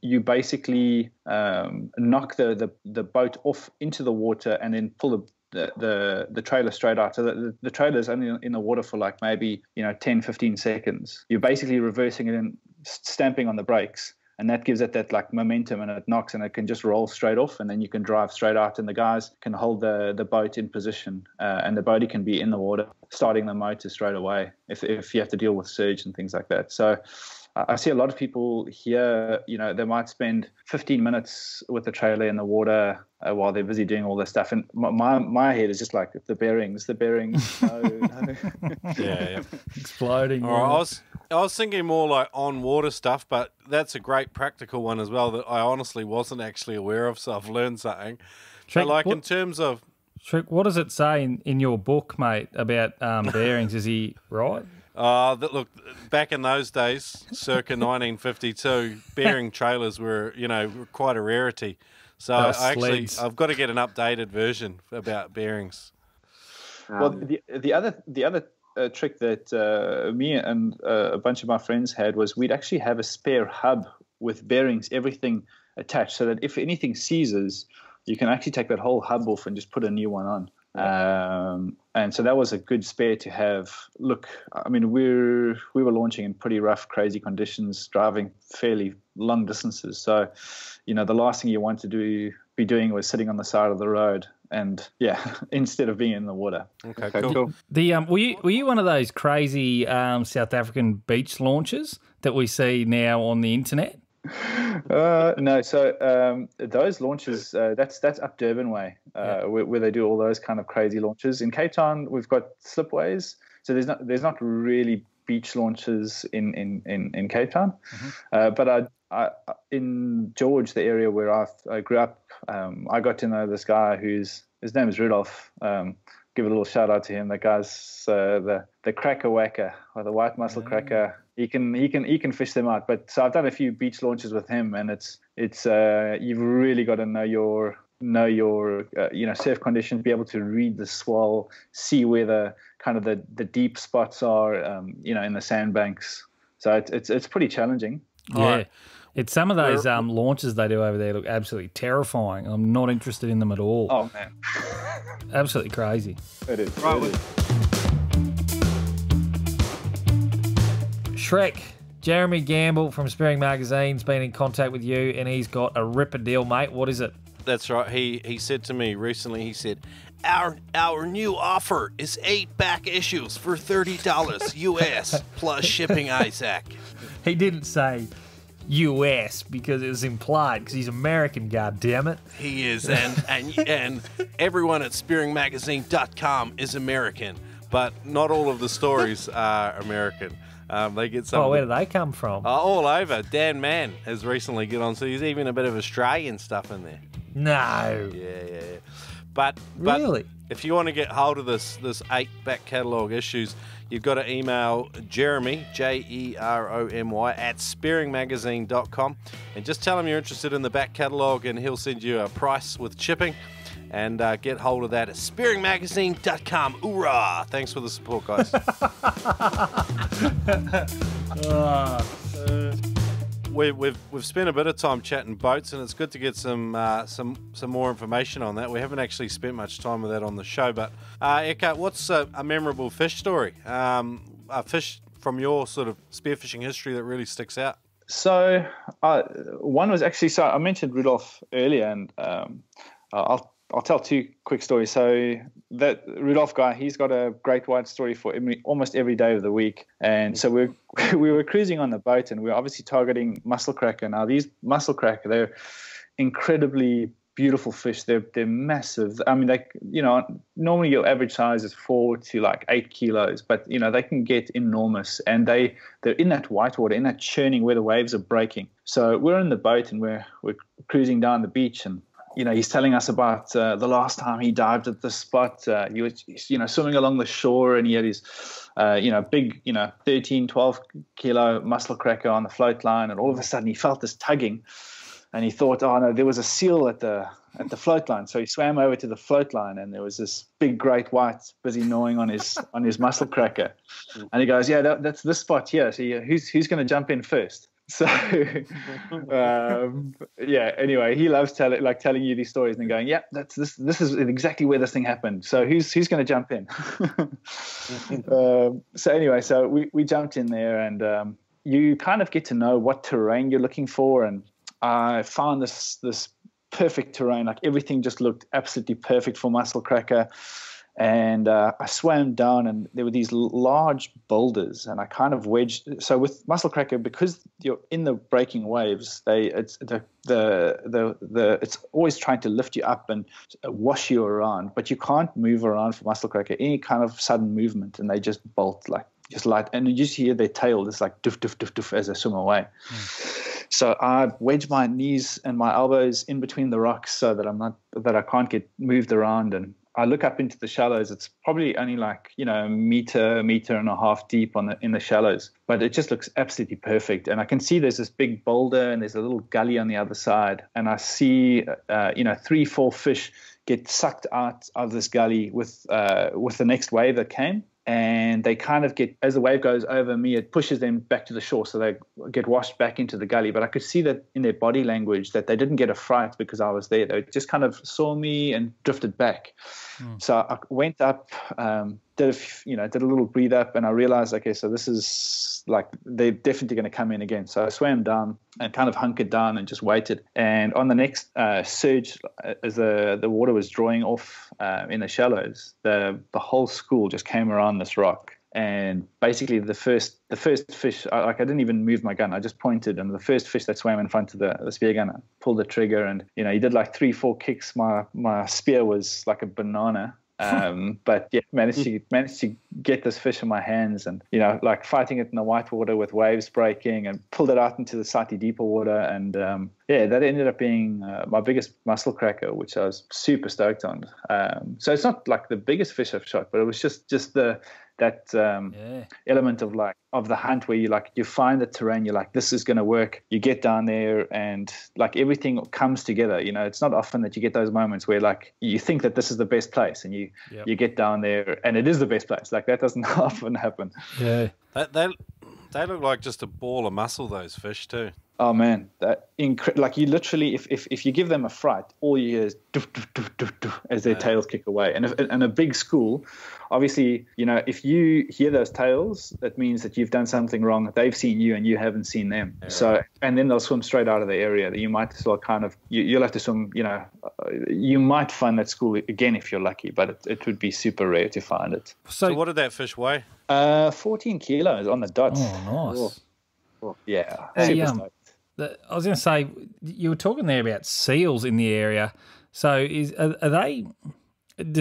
you basically knock the boat off into the water and then pull the trailer straight out. So the trailer's only in the water for, like, maybe, you know, 10-15 seconds. You're basically reversing it and stamping on the brakes, and that gives it that, like, momentum, and it knocks and it can just roll straight off, and then you can drive straight out, and the guys can hold the boat in position, and the boatie can be in the water starting the motor straight away if you have to deal with surge and things like that. So I see a lot of people here, you know, they might spend 15 minutes with the trailer in the water while they're busy doing all this stuff. And my head is just like, the bearings, no. Yeah. Exploding. All right, I was thinking more like on water stuff, but that's a great practical one as well that I honestly wasn't actually aware of, so I've learned something. But like in terms of... Shrek, what does it say in your book, mate, about bearings? Is he right? Look, back in those days, circa 1952, bearing trailers were, you know, quite a rarity. So I've got to get an updated version about bearings. Well, the other trick that me and a bunch of my friends had was we'd actually have a spare hub with bearings, everything attached, so that if anything seizes, you can actually take that whole hub off and just put a new one on. And so that was a good spare to have. Look, I mean, we were launching in pretty rough, crazy conditions, driving fairly long distances. So, you know, the last thing you want to be doing was sitting on the side of the road, and instead of being in the water. Okay, cool. The were you one of those crazy South African beach launches that we see now on the internet? No, so those launches, that's up Durban way, where they do all those kind of crazy launches. In Cape Town, we've got slipways, so there's not really beach launches in Cape Town. Mm-hmm. But I in George, the area where I grew up, I got to know this guy his name is Rudolph. Give a little shout out to him. That guy's the cracker whacker, or the white mussel cracker. He can fish them out. But so I've done a few beach launches with him, and it's you've really got to know your surf conditions, be able to read the swell, see where the kind of the deep spots are, in the sandbanks. So it's pretty challenging. Yeah. Right. It's some of those launches they do over there look absolutely terrifying. I'm not interested in them at all. Oh, man. Absolutely crazy. It is. Right, it is. Shrek, Jeremy Gamble from Spearing Magazine's been in contact with you, and he's got a ripper deal, mate. What is it? That's right. He said to me recently, he said, our new offer is 8 back issues for $30 US plus shipping, Isaac. He didn't say US because it was implied, because he's American, goddammit. He is, and everyone at spearingmagazine.com is American, but not all of the stories are American. They get some. Oh, where do they come from? All over. Dan Mann has recently got on, so there's even a bit of Australian stuff in there. No. Yeah. But really? If you want to get hold of this 8 back catalogue issues, you've got to email Jeremy, Jeromy, at spearingmagazine.com, and just tell him you're interested in the back catalogue, and he'll send you a price with shipping, and get hold of that at spearingmagazine.com. Hoorah! Thanks for the support, guys. We've spent a bit of time chatting boats, and it's good to get some more information on that. We haven't actually spent much time with that on the show, but Eckart, what's a memorable fish story? A fish from your sort of spearfishing history that really sticks out? So one was actually, so I mentioned Rudolph earlier, and I'll tell 2 quick stories. So that Rudolph guy, he's got a great white story for almost every day of the week. And so we were cruising on the boat, and we were obviously targeting mussel cracker. Now these mussel cracker, they're incredibly beautiful fish. They're massive. I mean, normally your average size is 4 to 8 kilos, but they can get enormous, and they're in that white water, in that churning where the waves are breaking. So we're in the boat, and we're cruising down the beach, and he's telling us about the last time he dived at this spot. He was, swimming along the shore, and he had his, big, 13, 12-kilo mussel cracker on the float line. And all of a sudden, he felt this tugging, and he thought, oh no, there was a seal at the float line. So he swam over to the float line, and there was this big great white busy gnawing on his mussel cracker. And he goes, yeah, that's this spot here. So who's going to jump in first? So, anyway, he loves telling you these stories and going, yep, that's this is exactly where this thing happened. So who's going to jump in? So anyway, so we jumped in there, and you kind of get to know what terrain you're looking for. And I found this perfect terrain. Like everything just looked absolutely perfect for mussel cracker. And I swam down, and there were these large boulders, and I kind of wedged. So with muscle cracker, because you're in the breaking waves, it's always trying to lift you up and wash you around, but you can't move around for muscle cracker. Any kind of sudden movement, and they just bolt and you just hear their tail. It's like doof doof doof doof as they swim away. Mm. So I wedge my knees and my elbows in between the rocks so that I can't get moved around, and I look up into the shallows. It's probably only like, a meter and a half deep in the shallows, but it just looks absolutely perfect. And I can see there's this big boulder and there's a little gully on the other side. And I see, 3-4 fish get sucked out of this gully with the next wave that came. And they kind of get, as the wave goes over me, it pushes them back to the shore. So they get washed back into the gully. But I could see that in their body language that they didn't get a fright because I was there. They just kind of saw me and drifted back. Mm. So I went up, did a little breathe up, and I realized, okay, so this is like, they're definitely going to come in again. So I swam down and kind of hunkered down and just waited. And on the next surge, as the water was drawing off in the shallows, the whole school just came around this rock. And basically the first fish, I didn't even move my gun. I just pointed, and the first fish that swam in front of the spear gun, I pulled the trigger, and he did like 3-4 kicks. My spear was like a banana. But yeah, managed to get this fish in my hands, and like fighting it in the white water with waves breaking, and pulled it out into the slightly deeper water. And that ended up being my biggest muscle cracker, which I was super stoked on. So it's not like the biggest fish I've shot, but it was just element of the hunt where you find the terrain, you're like, this is going to work. You get down there and everything comes together. It's not often that you get those moments where you think that this is the best place, and you get down there and it is the best place. That doesn't often happen. Yeah. They look like just a ball of muscle, those fish too. Oh man, you literally, if you give them a fright, all you hear is doof, doof, doof, doof, doof, as their tails kick away. And a big school, obviously, if you hear those tails, that means that you've done something wrong. They've seen you and you haven't seen them. Yeah, so, and then they'll swim straight out of the area. You might as well you'll have to swim, you might find that school again if you're lucky, but it would be super rare to find it. So what did that fish weigh? 14 kilos on the dot. Oh, nice. Oh, yeah. Hey, super stoked. I was going to say, you were talking there about seals in the area. So do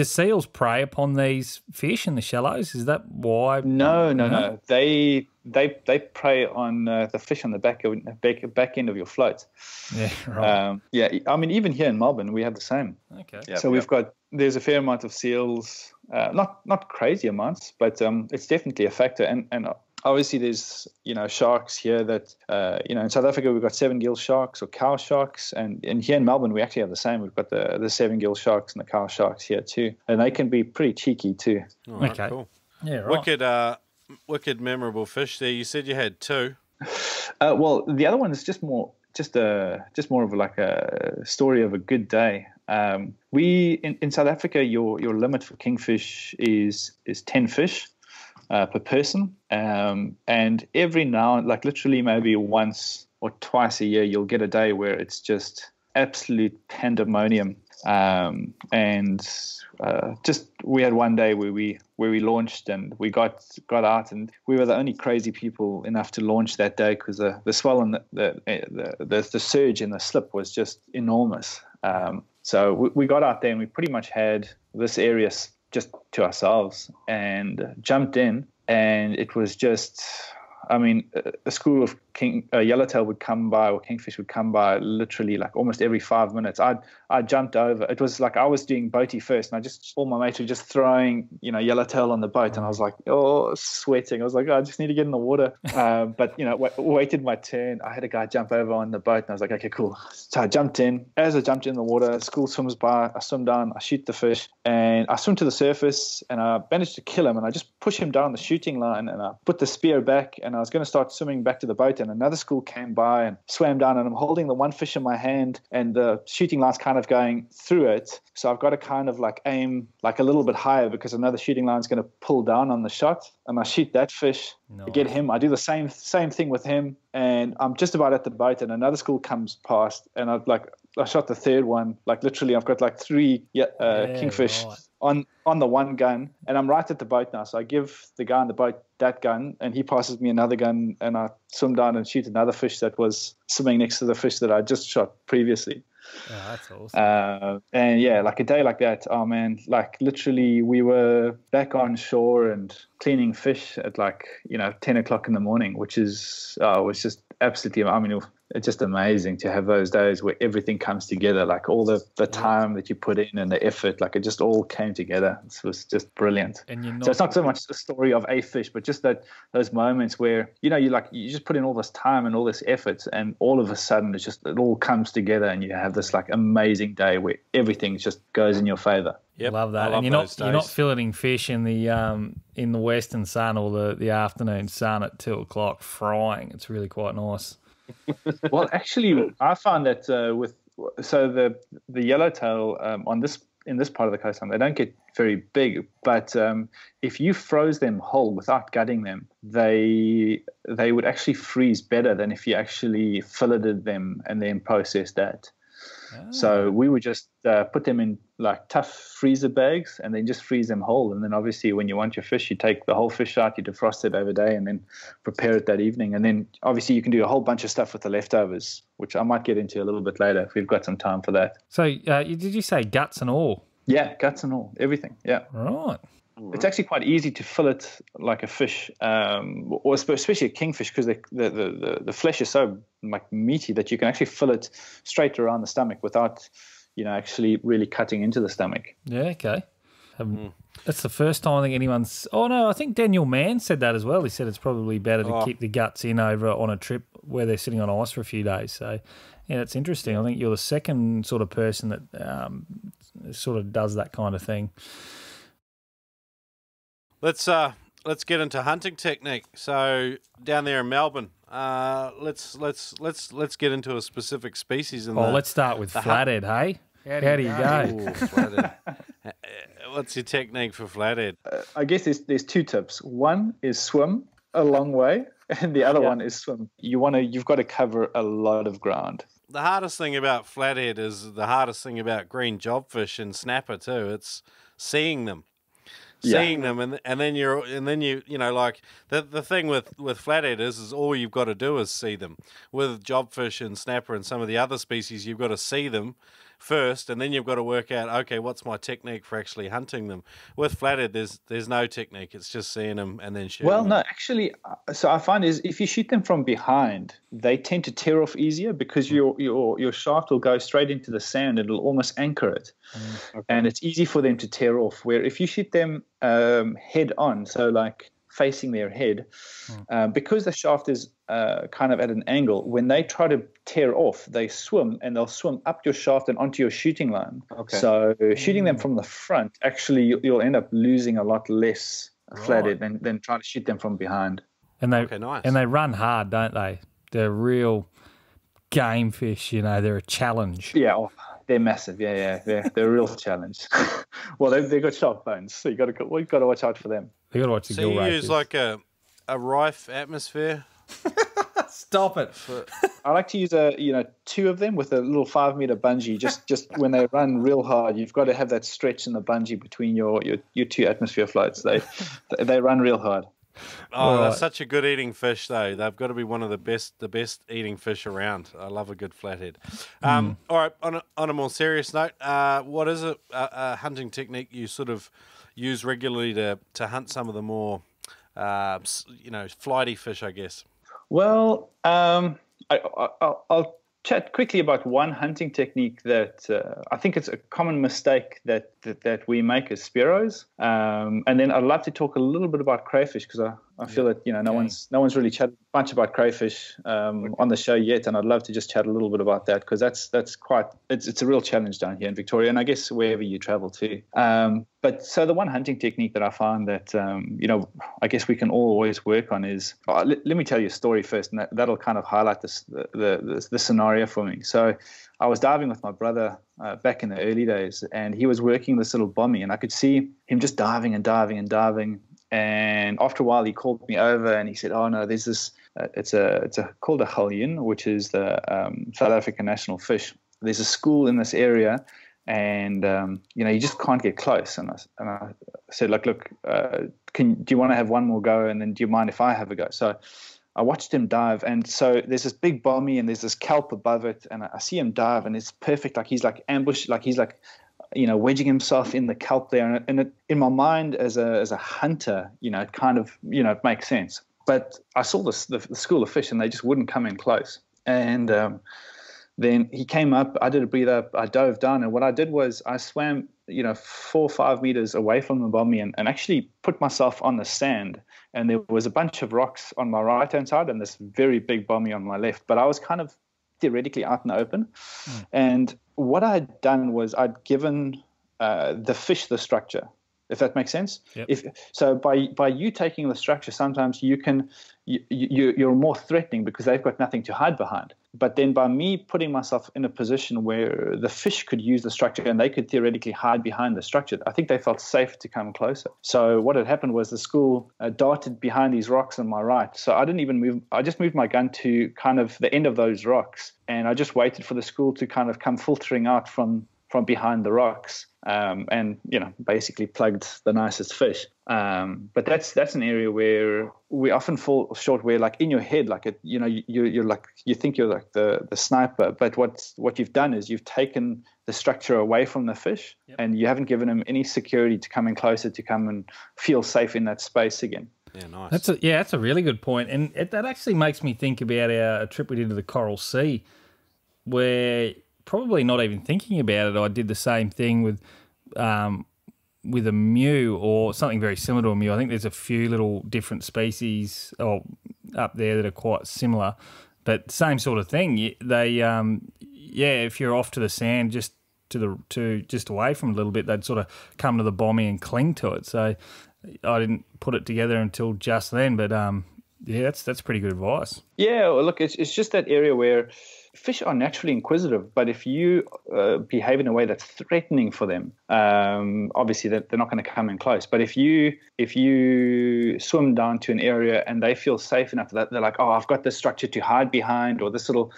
seals prey upon these fish in the shallows? Is that why? No. They prey on the fish on the back end of your float. Yeah, right. I mean, even here in Melbourne, we have the same. Okay. Yep, so we've got, there's a fair amount of seals, not crazy amounts, but it's definitely a factor. And obviously, there's sharks here that in South Africa we've got 7-gill sharks or cow sharks, and here in Melbourne we actually have the same. We've got the 7-gill sharks and the cow sharks here too, and they can be pretty cheeky too. All right, okay, cool. Yeah, right. Wicked memorable fish there. You said you had two. Well, the other one is just more of a story of a good day. We in South Africa, your limit for kingfish is 10 fish. Per person, and every now, literally maybe once or twice a year, you'll get a day where it's just absolute pandemonium. We had one day where we launched, and we got out, and we were the only crazy people enough to launch that day because the swell and the surge in the slip was just enormous. So we got out there, and we pretty much had this area just to ourselves, and jumped in, and it was just, I mean, a school of yellowtail would come by, or kingfish would come by literally almost every 5 minutes. I jumped over. It was like I was doing boaty first, and all my mates were just throwing yellowtail on the boat, and I was like, sweating. I was like, I just need to get in the water. But waited my turn. I had a guy jump over on the boat, and I was like, okay, cool. So I jumped in. As I jumped in the water, school swims by. I swim down. I shoot the fish, and I swim to the surface, and I managed to kill him. And I just push him down the shooting line, and I put the spear back, and I was going to start swimming back to the boat. And another school came by and swam down, and I'm holding the one fish in my hand, and the shooting line's kind of going through it. So I've got to kind of aim a little bit higher because another shooting line's going to pull down on the shot. And I shoot that fish, I get him. I do the same thing with him, and I'm just about at the boat, and another school comes past, and I shot the third one. Literally, I've got 3 kingfish. Right. on the one gun, and I'm right at the boat now. So I give the guy on the boat that gun, and he passes me another gun, and I swim down and shoot another fish that was swimming next to the fish that I just shot previously. Oh, that's awesome. And yeah, like a day like that, oh man, like literally we were back on shore and cleaning fish at 10 o'clock in the morning, which is was just absolutely, I mean, it's just amazing to have those days where everything comes together, like all the time that you put in and the effort, like it just all came together. It was just brilliant. And so it's not so much the story of a fish, but just that those moments where, you just put in all this time and all this effort, and all of a sudden it all comes together and you have this like amazing day where everything just goes in your favor. Yep. Love that. And you're not filleting fish in the western sun or the afternoon sun at 2 o'clock frying. It's really quite nice. Well, actually, I found that the yellowtail in this part of the coastline, they don't get very big, but if you froze them whole without gutting them, they would actually freeze better than if you actually filleted them and then processed that. Oh. So we would just put them in like tough freezer bags and then just freeze them whole. And then obviously when you want your fish, you take the whole fish out, you defrost it over day and then prepare it that evening. And then obviously you can do a whole bunch of stuff with the leftovers, which I might get into a little bit later if we've got some time for that. So did you say guts and all? Yeah, guts and all, everything, yeah. Right. It's actually quite easy to fillet like a fish, or especially a kingfish, because the flesh is so like meaty that you can actually fillet straight around the stomach without, actually really cutting into the stomach. Yeah, okay. That's the first time I think anyone's. Oh no, I think Daniel Mann said that as well. He said it's probably better to keep the guts in over on a trip where they're sitting on ice for a few days. So yeah, that's interesting. I think you're the second sort of person that sort of does that kind of thing. Let's get into hunting technique. So down there in Melbourne, let's get into a specific species. Let's start with flathead. Hey, how do you go? Ooh, flathead. What's your technique for flathead? I guess there's two tips. One is swim a long way, and the other one is swim. You've got to cover a lot of ground. The hardest thing about flathead is the hardest thing about green jobfish and snapper too. It's seeing them. and then the thing with flathead is all you've got to do is see them. With jobfish and snapper and some of the other species, you've got to see them first, and then you've got to work out, okay, what's my technique for actually hunting them? With flathead, there's no technique. It's just seeing them and then shooting them. No, actually, so I find is if you shoot them from behind, they tend to tear off easier because your shaft will go straight into the sand. It'll almost anchor it. Okay. And it's easy for them to tear off, where if you shoot them head on, so like facing their head, because the shaft is kind of at an angle, when they try to tear off, they swim, and they'll swim up your shaft and onto your shooting line. Okay. So shooting them from the front, actually you'll end up losing a lot less flathead than trying to shoot them from behind. And they run hard, don't they? They're real game fish, they're a challenge. Yeah, they're massive. Yeah. They're a real challenge. Well, they've got sharp bones, so you've got to watch out for them. You got to watch the gill races. You use like a rife atmosphere. Stop it! I like to use two of them with a little 5-meter bungee. Just when they run real hard, you've got to have that stretch in the bungee between your two atmosphere floats. They run real hard. Oh, they're such a good eating fish, though. They've got to be one of the best eating fish around. I love a good flathead. All right, on a more serious note, what is a hunting technique you sort of use regularly to hunt some of the more, flighty fish, I guess? Well, I'll chat quickly about one hunting technique that I think it's a common mistake that we make as Spearos, and then I'd love to talk a little bit about crayfish, because I feel that no one's really chatted much about crayfish on the show yet, and I'd love to just chat a little bit about that, because it's a real challenge down here in Victoria, and I guess wherever you travel to. But so the one hunting technique that I find that I guess we can always work on is let me tell you a story first, and that'll kind of highlight this the scenario for me. So I was diving with my brother back in the early days, and he was working this little bommie, and I could see him just diving and diving and diving. And after a while, he called me over and he said, "Oh no, there's this. It's called a haleen, which is the South African national fish. There's a school in this area, and you know, you just can't get close. And I said, look, do you want to have one more go? And then do you mind if I have a go? So I watched him dive, and so there's this big bommie, and there's this kelp above it, and I see him dive, and it's perfect. Like he's like ambushed, like he's like, you know, wedging himself in the kelp there, and it, in my mind as a hunter, you know, it kind of, you know, it makes sense. But I saw the school of fish, and they just wouldn't come in close. And then he came up. I did a breathe up. I dove down, and what I did was I swam, you know, 4 or 5 meters away from the bommie, and actually put myself on the sand. And there was a bunch of rocks on my right hand side and this very big bommie on my left. But I was kind of theoretically out in the open. Mm. And what I had done was I'd given the fish the structure, if that makes sense. Yep. So by you taking the structure, sometimes you're more threatening because they've got nothing to hide behind. But then by me putting myself in a position where the fish could use the structure and they could theoretically hide behind the structure, I think they felt safe to come closer. So what had happened was the school darted behind these rocks on my right. So I didn't even move. I just moved my gun to kind of the end of those rocks, and I just waited for the school to kind of come filtering out from behind the rocks, and, you know, basically plugged the nicest fish. But that's an area where we often fall short, where like in your head, like, it, you know, you're like, you think you're like the sniper, but what you've done is you've taken the structure away from the fish. Yep. And you haven't given them any security to come in closer, to come and feel safe in that space again. Yeah, nice. That's a really good point. And that actually makes me think about our trip we did to the Coral Sea, where, probably not even thinking about it, I did the same thing with a mew, or something very similar to a mew. I think there's a few little different species up there that are quite similar, but same sort of thing. They, if you're off to the sand, just just away from a little bit, they'd sort of come to the bommie and cling to it. So I didn't put it together until just then, but yeah, that's pretty good advice. Yeah, well, look, it's just that area where fish are naturally inquisitive, but if you behave in a way that's threatening for them, obviously they're not going to come in close. But if you swim down to an area and they feel safe enough that they're like, oh, I've got this structure to hide behind, or this little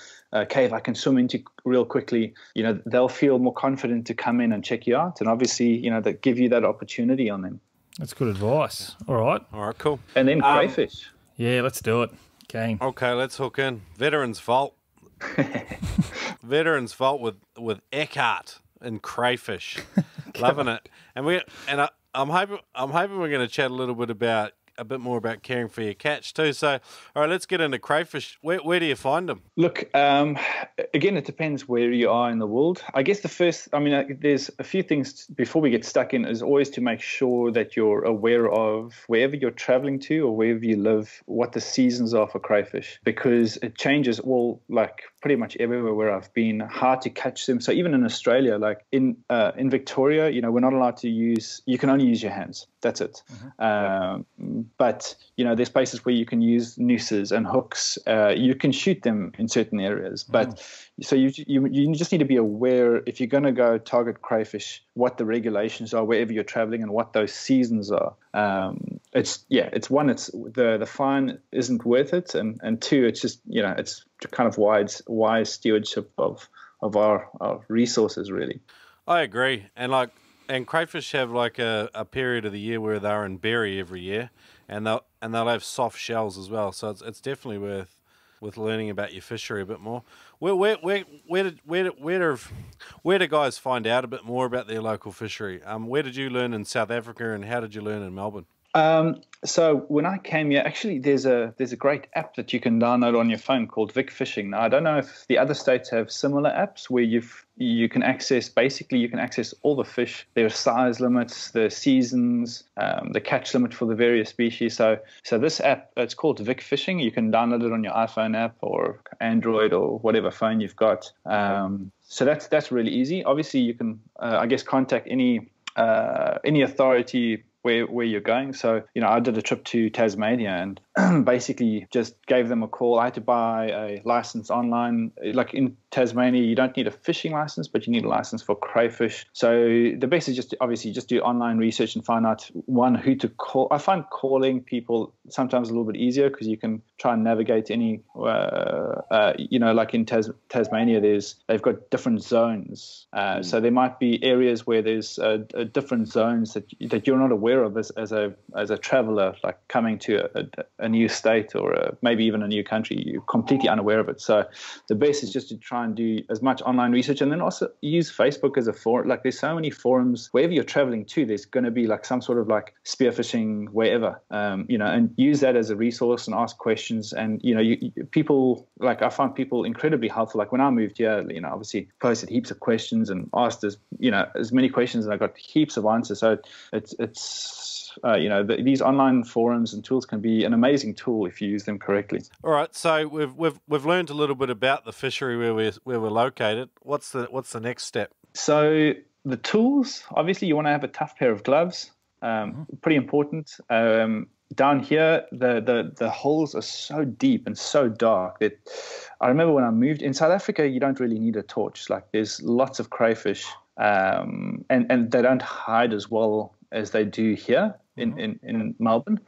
cave I can swim into real quickly, you know, they'll feel more confident to come in and check you out. And obviously, you know, they give you that opportunity on them. That's good advice. All right, cool. And then crayfish. Yeah, let's do it. Okay. Okay, let's hook in. Veteran's fault. Veteran's fault with Eckart and crayfish. Loving it. I'm hoping we're going to chat a bit more about caring for your catch too. So, all right, let's get into crayfish. Where do you find them? Look, again, it depends where you are in the world. I guess there's a few things before we get stuck in, is always to make sure that you're aware of wherever you're traveling to or wherever you live, what the seasons are for crayfish, because it changes all, like pretty much everywhere where I've been, how to catch them. So even in Australia, like in Victoria, you know, we're not allowed to use, you can only use your hands. That's it. Mm-hmm. But, you know, there's places where you can use nooses and hooks. You can shoot them in certain areas. But so you just need to be aware, if you're going to go target crayfish, what the regulations are wherever you're traveling and what those seasons are. It's the fine isn't worth it. And two, it's just, you know, it's kind of wise stewardship of our resources, really. I agree. And crayfish have like a period of the year where they're in berry every year, and they'll have soft shells as well. So it's definitely worth learning about your fishery a bit more. Where do guys find out a bit more about their local fishery? Where did you learn in South Africa, and how did you learn in Melbourne? So when I came here, actually, there's a great app that you can download on your phone called Vic Fishing. Now, I don't know if the other states have similar apps where you can access all the fish, their size limits, the seasons, the catch limit for the various species. So this app, it's called Vic Fishing. You can download it on your iPhone app or Android or whatever phone you've got. So that's really easy. Obviously, you can, I guess, contact any authority where you're going. So, you know, I did a trip to Tasmania and basically just gave them a call. I had to buy a license online. Like in Tasmania, you don't need a fishing license, but you need a license for crayfish. So the best is just to obviously just do online research and find out, one, who to call. I find calling people sometimes a little bit easier because you can try and navigate any, you know, like in Tasmania, they've got different zones. So there might be areas where there's different zones that you're not aware of as a traveler, like coming to a new state or maybe even a new country. You're completely unaware of it. So the best is just to try and do as much online research, and then also use Facebook as a forum. Like there's so many forums wherever you're traveling to, there's going to be like some sort of like spearfishing wherever, you know, and use that as a resource and ask questions. And, you know, people, like I find people incredibly helpful. Like when I moved here, you know, obviously posted heaps of questions and asked as many questions, and I got heaps of answers. So these online forums and tools can be an amazing tool if you use them correctly. All right, so we've learned a little bit about the fishery where we're located. What's the next step? So the tools, obviously, you want to have a tough pair of gloves. Pretty important. Down here, the holes are so deep and so dark that I remember when I moved in South Africa, you don't really need a torch. Like there's lots of crayfish, and they don't hide as well as they do here in Melbourne.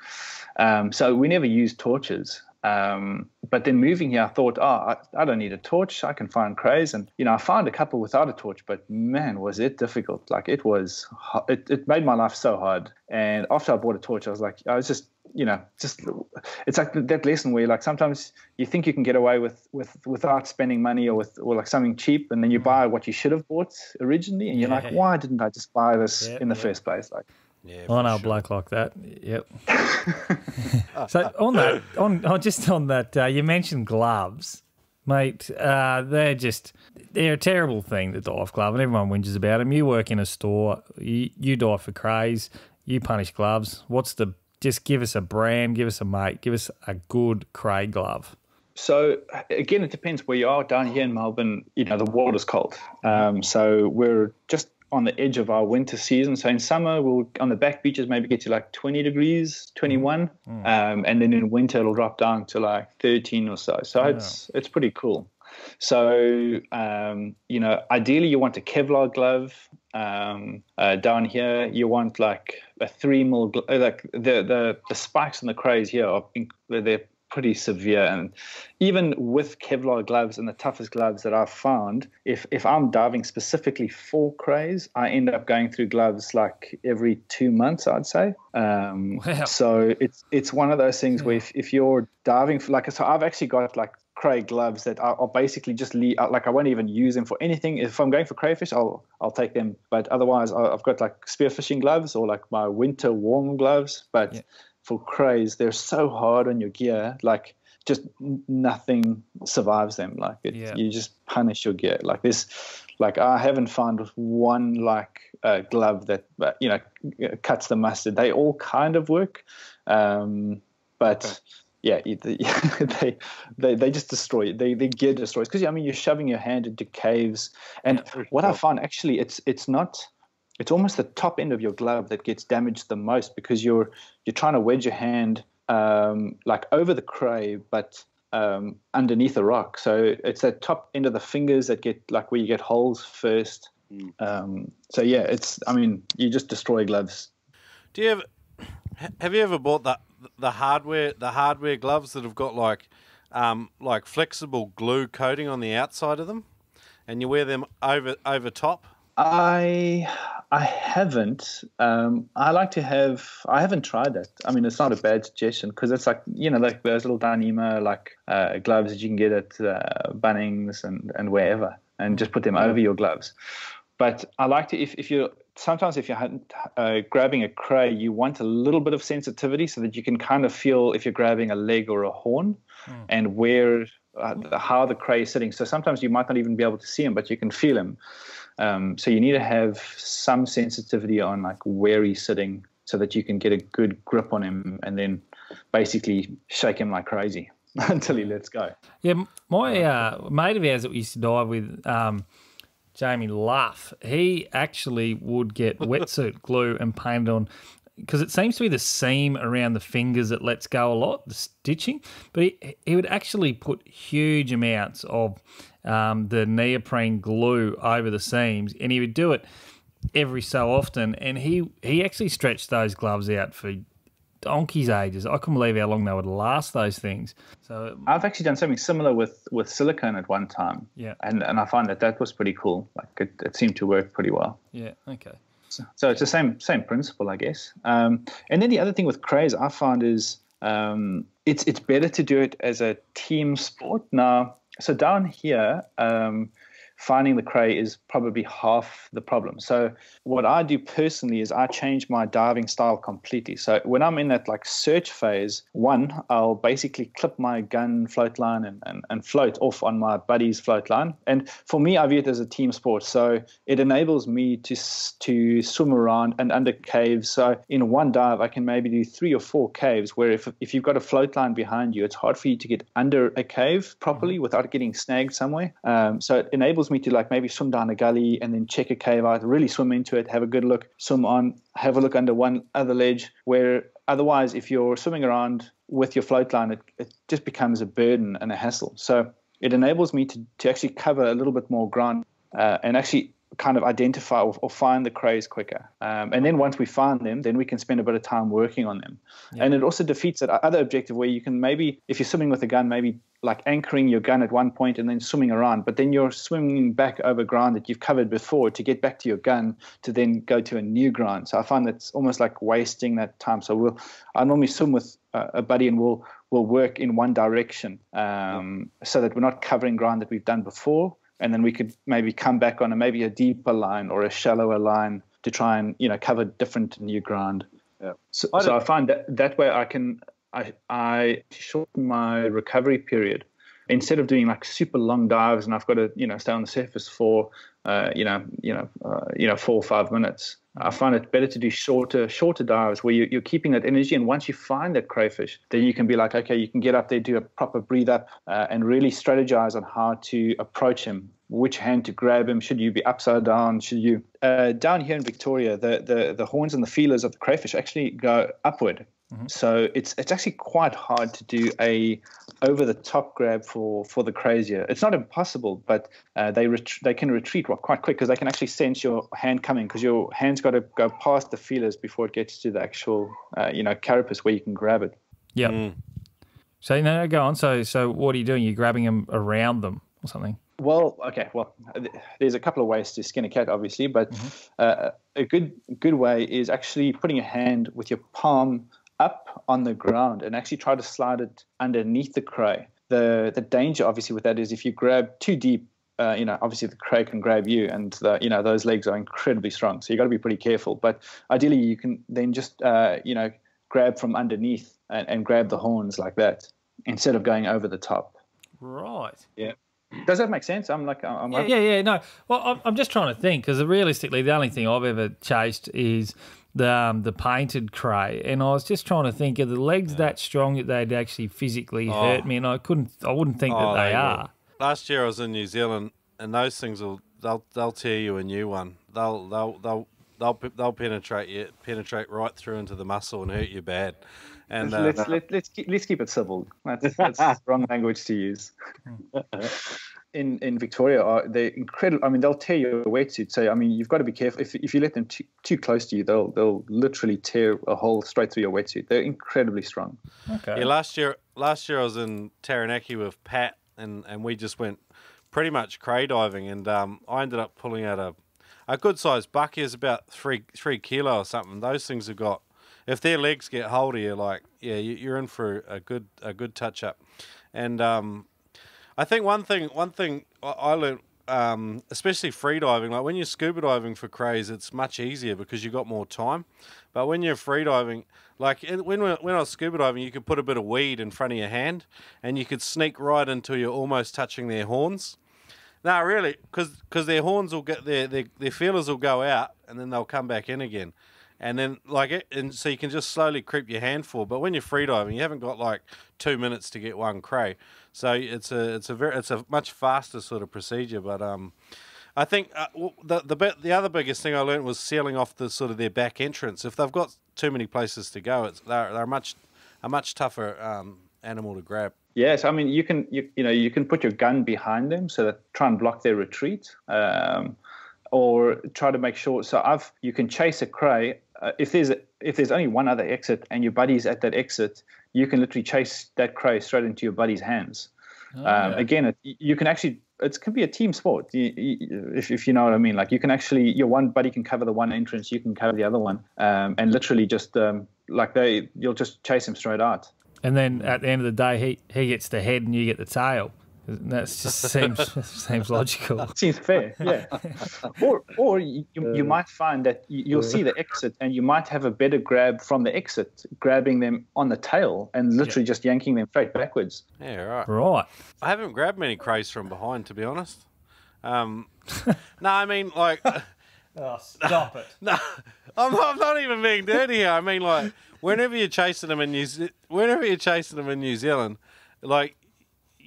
So we never use torches. But then moving here, I thought, I don't need a torch. I can find crays. And, you know, I found a couple without a torch, but man, was it difficult. Like it made my life so hard. And after I bought a torch, I was just, it's like that lesson where like sometimes you think you can get away without spending money or like something cheap, and then you buy what you should have bought originally. And you're like, why didn't I just buy this in the first place? Like, yeah, on our bloke like that, yep. So on that, you mentioned gloves, mate. They're a terrible thing, the dive glove, and everyone whinges about them. You work in a store, you dive for crays, you punish gloves. Just give us a brand, give us a mate, give us a good cray glove. So again, it depends where you are. Down here in Melbourne, you know, the water's cold, so we're just on the edge of our winter season. So in summer, we'll on the back beaches maybe get to like 20 degrees, 21, and then in winter it'll drop down to like 13 or so. So it's pretty cool. So you know, ideally you want a Kevlar glove. Down here you want like a 3mm. Like the spikes and the crays here they're pretty severe, and even with Kevlar gloves and the toughest gloves that I've found, if I'm diving specifically for crays, I end up going through gloves like every 2 months, I'd say. Wow. So it's one of those things where if you're diving for like, so I've actually got like cray gloves that are basically just like I won't even use them for anything. If I'm going for crayfish, I'll take them, but otherwise I've got like spearfishing gloves or like my winter warm gloves, but for crays, they're so hard on your gear, like just nothing survives them. Like you just punish your gear. Like this, like I haven't found one like glove that you know cuts the mustard. They all kind of work, but. Okay. Yeah, they just destroy it. Their gear destroys, because I mean you're shoving your hand into caves, and what I find actually it's almost the top end of your glove that gets damaged the most, because you're trying to wedge your hand like over the cray, but underneath a rock. So it's that top end of the fingers that get like where you get holes first. So yeah, you just destroy gloves. Do you have you ever bought that? The hardware gloves that have got like flexible glue coating on the outside of them, and you wear them over top. I haven't. I like to have. I haven't tried that. I mean, it's not a bad suggestion, because it's like, you know, like those little Dyneema like gloves that you can get at Bunnings and wherever, and just put them over your gloves. But I like to, if you're sometimes if you're grabbing a cray, you want a little bit of sensitivity so that you can kind of feel if you're grabbing a leg or a horn and where how the cray is sitting. So sometimes you might not even be able to see them, but you can feel them. So you need to have some sensitivity on like where he's sitting so that you can get a good grip on him, and then basically shake him like crazy until he lets go. Yeah, my mate of ours that we used to dive with, Jamie Luff, he actually would get wetsuit glue and paint on because it seems to be the seam around the fingers that lets go a lot, the stitching, but he would actually put huge amounts of the neoprene glue over the seams, and he would do it every so often, and he actually stretched those gloves out for donkey's ages. I couldn't believe how long they would last, those things. So I've actually done something similar with silicone at one time. Yeah. And I find that was pretty cool. Like it seemed to work pretty well. Yeah, okay. So it's the same principle, I guess. And then the other thing with craze I find is it's better to do it as a team sport. Now, so down here, finding the cray is probably half the problem. So what I do personally is I change my diving style completely. So when I'm in that like search phase, one, I'll basically clip my gun float line and float off on my buddy's float line. And for me, I view it as a team sport. So it enables me to swim around and under caves. So in one dive, I can maybe do 3 or 4 caves where if you've got a float line behind you, it's hard for you to get under a cave properly without getting snagged somewhere. So it enables me to like maybe swim down a gully and then check a cave out, really swim into it, have a good look, swim on, have a look under one other ledge, where otherwise if you're swimming around with your float line, it just becomes a burden and a hassle. So it enables me to actually cover a little bit more ground and actually kind of identify or find the craze quicker. And then once we find them, then we can spend a bit of time working on them. Yeah. And it also defeats that other objective where you can maybe, if you're swimming with a gun, maybe like anchoring your gun at one point and then swimming around, but then you're swimming back over ground that you've covered before to get back to your gun to then go to a new ground. So I find that's almost like wasting that time. So I normally swim with a buddy and we'll work in one direction so that we're not covering ground that we've done before. And then we could maybe come back on maybe a deeper line or a shallower line to try and, you know, cover different new ground. Yeah. So I find that way I shorten my recovery period. Instead of doing like super long dives and I've got to, you know, stay on the surface for, you know, 4 or 5 minutes. I find it better to do shorter dives where you're keeping that energy. And once you find that crayfish, then you can be like, okay, you can get up there, do a proper breathe up and really strategize on how to approach him, which hand to grab him. Should you be upside down? Should you down here in Victoria, the horns and the feelers of the crayfish actually go upward. Mm-hmm. So it's actually quite hard to do a over-the-top grab for the crazier. It's not impossible, but they can retreat quite quick because they can actually sense your hand coming because your hand's got to go past the feelers before it gets to the actual, carapace where you can grab it. Yeah. Mm. So no, go on. So what are you doing? You're grabbing them around them or something? Well, okay. Well, there's a couple of ways to skin a cat, obviously, but a good way is actually putting your hand with your palm up on the ground and actually try to slide it underneath the cray. The danger, obviously, with that is if you grab too deep, obviously the cray can grab you, and those legs are incredibly strong, so you got to be pretty careful. But ideally, you can then just grab from underneath and grab the horns like that instead of going over the top. Right. Yeah. Does that make sense? I'm like, yeah. No. Well, I'm just trying to think because realistically, the only thing I've ever chased is the painted cray, and I was just trying to think, are the legs that strong that they'd actually physically hurt me? And I wouldn't think that they are. Last year I was in New Zealand, and those things they'll tear you a new one. They'll penetrate right through into the muscle and hurt you bad. And let's keep it civil. That's wrong language to use. In Victoria, they're incredible. I mean, they'll tear your wetsuit. So I mean, you've got to be careful. If you let them too close to you, they'll literally tear a hole straight through your wetsuit. They're incredibly strong. Okay. Yeah, last year I was in Taranaki with Pat, and we just went pretty much cray diving, and I ended up pulling out a good sized bucky. Is about three kilo or something. Those things have got, if their legs get hold of you, like you're in for a good touch up, and I think one thing I learned, especially free diving, like when you're scuba diving for craze, it's much easier because you've got more time. But when you're free diving, like when I was scuba diving, you could put a bit of weed in front of your hand and you could sneak right until you're almost touching their horns. No, really, because their horns will get their feelers will go out and then they'll come back in again. And then, and so you can just slowly creep your hand forward. But when you're freediving, you haven't got like 2 minutes to get one cray, so it's a much faster sort of procedure. But I think the other biggest thing I learned was sealing off the sort of their back entrance. If they've got too many places to go. It's they're a much tougher animal to grab. Yes, I mean you can put your gun behind them so that try and block their retreat, or try to make sure. So you can chase a cray if there's only one other exit and your buddy's at that exit, you can literally chase that cray straight into your buddy's hands. Oh, yeah. Again, you can actually. It can be a team sport, if you know what I mean. Like you can actually, your one buddy can cover the one entrance, you can cover the other one, and literally just you'll just chase him straight out. And then at the end of the day, he gets the head and you get the tail. That just seems logical. Seems fair, yeah. Or you might find that you'll see the exit and you might have a better grab from the exit, grabbing them on the tail and literally just yanking them straight backwards. Yeah, right. Right. I haven't grabbed many crays from behind, to be honest. No, I mean, like... Oh, stop it. No, I'm not even being dirty here. I mean, like, whenever you're chasing them in New Zealand, like...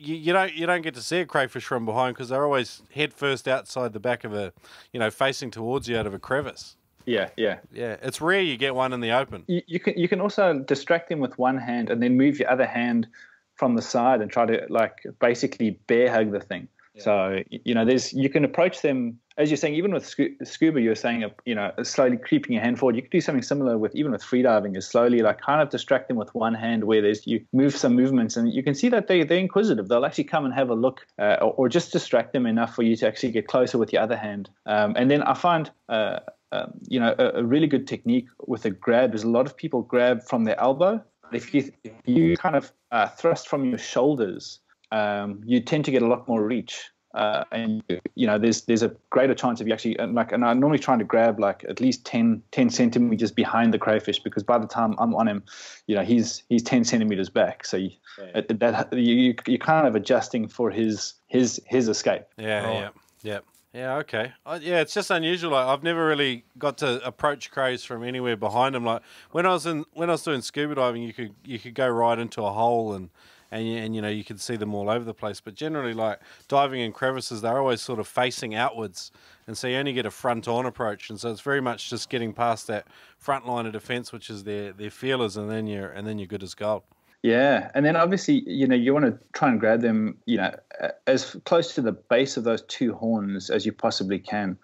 You don't get to see a crayfish from behind because they're always head first outside the back of facing towards you out of a crevice. Yeah. It's rare you get one in the open. You can also distract him with one hand and then move your other hand from the side and try to basically bear hug the thing. Yeah. So you can approach them as you're saying. Even with scuba, you're saying slowly creeping your hand forward. You could do something similar with free diving. You slowly kind of distract them with one hand where you move some movements, and you can see that they're inquisitive. They'll actually come and have a look, or just distract them enough for you to actually get closer with your other hand. And then I find a really good technique with a grab is a lot of people grab from their elbow. If you kind of thrust from your shoulders. You tend to get a lot more reach, and there's a greater chance of you actually and I'm normally trying to grab at least 10 centimeters behind the crayfish, because by the time I'm on him, he's 10 centimeters back. So you're kind of adjusting for his escape. Yeah. Okay. It's just unusual. I've never really got to approach crays from anywhere behind them. Like when I was doing scuba diving, you could go right into a hole and you can see them all over the place. But generally, diving in crevices, they're always sort of facing outwards. And so you only get a front-on approach. And so it's very much just getting past that front line of defence, which is their feelers, and then you're good as gold. Yeah, and then obviously, you want to try and grab them, as close to the base of those two horns as you possibly can,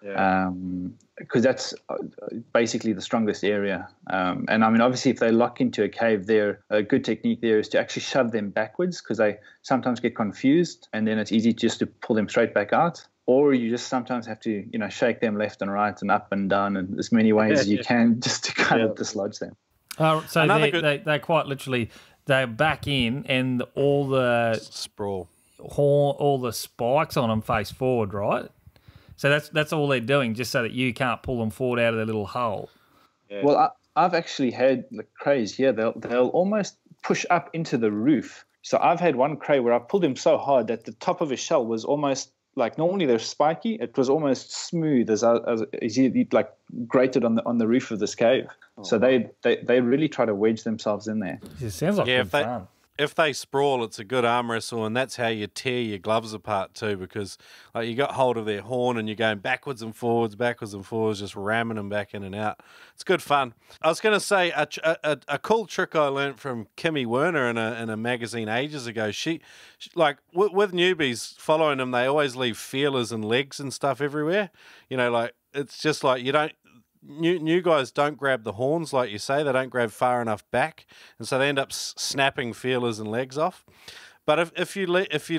because that's basically the strongest area. And I mean, obviously, if they lock into a cave there, a good technique there is to actually shove them backwards, because they sometimes get confused, and then it's easy just to pull them straight back out. Or you just sometimes have to, shake them left and right and up and down and as many ways as you can just to kind of dislodge them. So they quite literally... They're back in, and all the sprawl, all the spikes on them face forward, right? So that's all they're doing, just so that you can't pull them forward out of their little hole. Yeah. Well, I've actually had the crays. Yeah, they'll almost push up into the roof. So I've had one cray where I pulled him so hard that the top of his shell was almost normally they're spiky. It was almost smooth as he grated on the roof of this cave. So they really try to wedge themselves in there. It sounds like fun. If they sprawl, it's a good arm wrestle, and that's how you tear your gloves apart too, because you got hold of their horn and you're going backwards and forwards, just ramming them back in and out. It's good fun. I was going to say a cool trick I learned from Kimmy Werner in a magazine ages ago. She with newbies following them, they always leave feelers and legs and stuff everywhere. It's just you don't. New guys don't grab the horns, like you say. They don't grab far enough back, and so they end up snapping feelers and legs off. But if you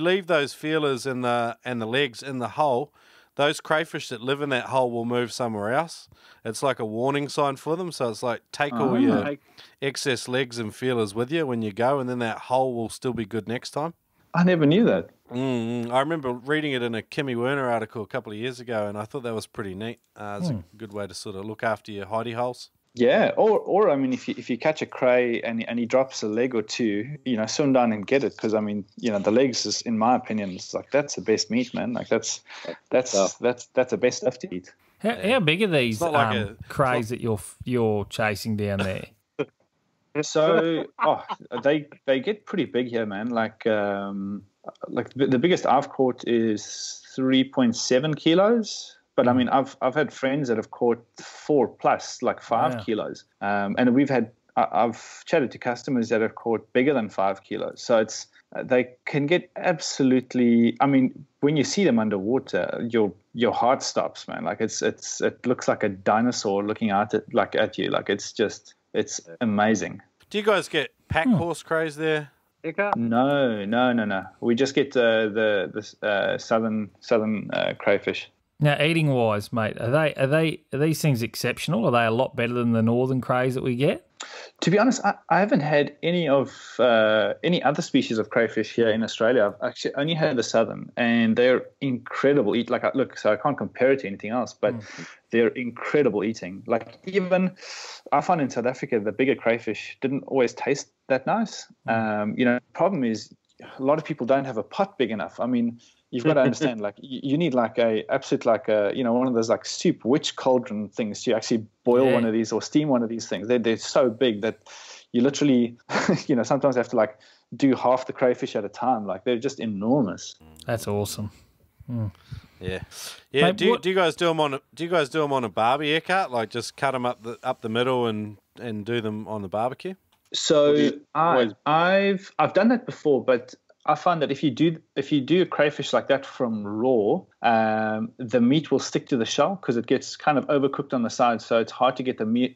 leave those feelers and the legs in the hole, those crayfish that live in that hole will move somewhere else. It's like a warning sign for them. So it's take all your excess legs and feelers with you when you go, and then that hole will still be good next time. I never knew that. I remember reading it in a Kimmy Werner article a couple of years ago, and I thought that was pretty neat. It's a good way to sort of look after your hidey holes. Yeah, or I mean, if you catch a cray and he drops a leg or two, swim down and get it, because I mean, the legs is, in my opinion, it's that's the best meat, man. That's the best stuff to eat. How big are these crays that you're chasing down there? So, they get pretty big here, man. The biggest I've caught is 3.7 kilos. But I mean, I've had friends that have caught 4+, like 5 kilos, and I've chatted to customers that have caught bigger than 5 kilos. So it's they can get absolutely. I mean, when you see them underwater, your heart stops, man. Like it looks like a dinosaur looking out at you. Like it's amazing. Do you guys get pack horse craze there? No. We just get the southern crayfish. Now, eating wise, mate, are these things exceptional? Are they a lot better than the northern crays that we get? To be honest, I haven't had any other species of crayfish here in Australia. I've actually only had the southern, and they're incredible. So I can't compare it to anything else, but they're incredible eating. Like even I find in South Africa, the bigger crayfish didn't always taste that nice. You know, the problem is a lot of people don't have a pot big enough. I mean, you've got to understand, like you need like a you know, one of those like soup witch cauldron things to actually boil one of these or steam one of these things. They're so big that you literally, you know, sometimes have to like do half the crayfish at a time. Like they're just enormous. That's awesome. Mm. Yeah, yeah. Mate, do you guys do them on? Do you guys do them on a barbie, Eckart? Like just cut them up the middle and do them on the barbecue? So I've done that before, but I find that if you do a crayfish like that from raw, the meat will stick to the shell because it gets kind of overcooked on the side, so it's hard to get the meat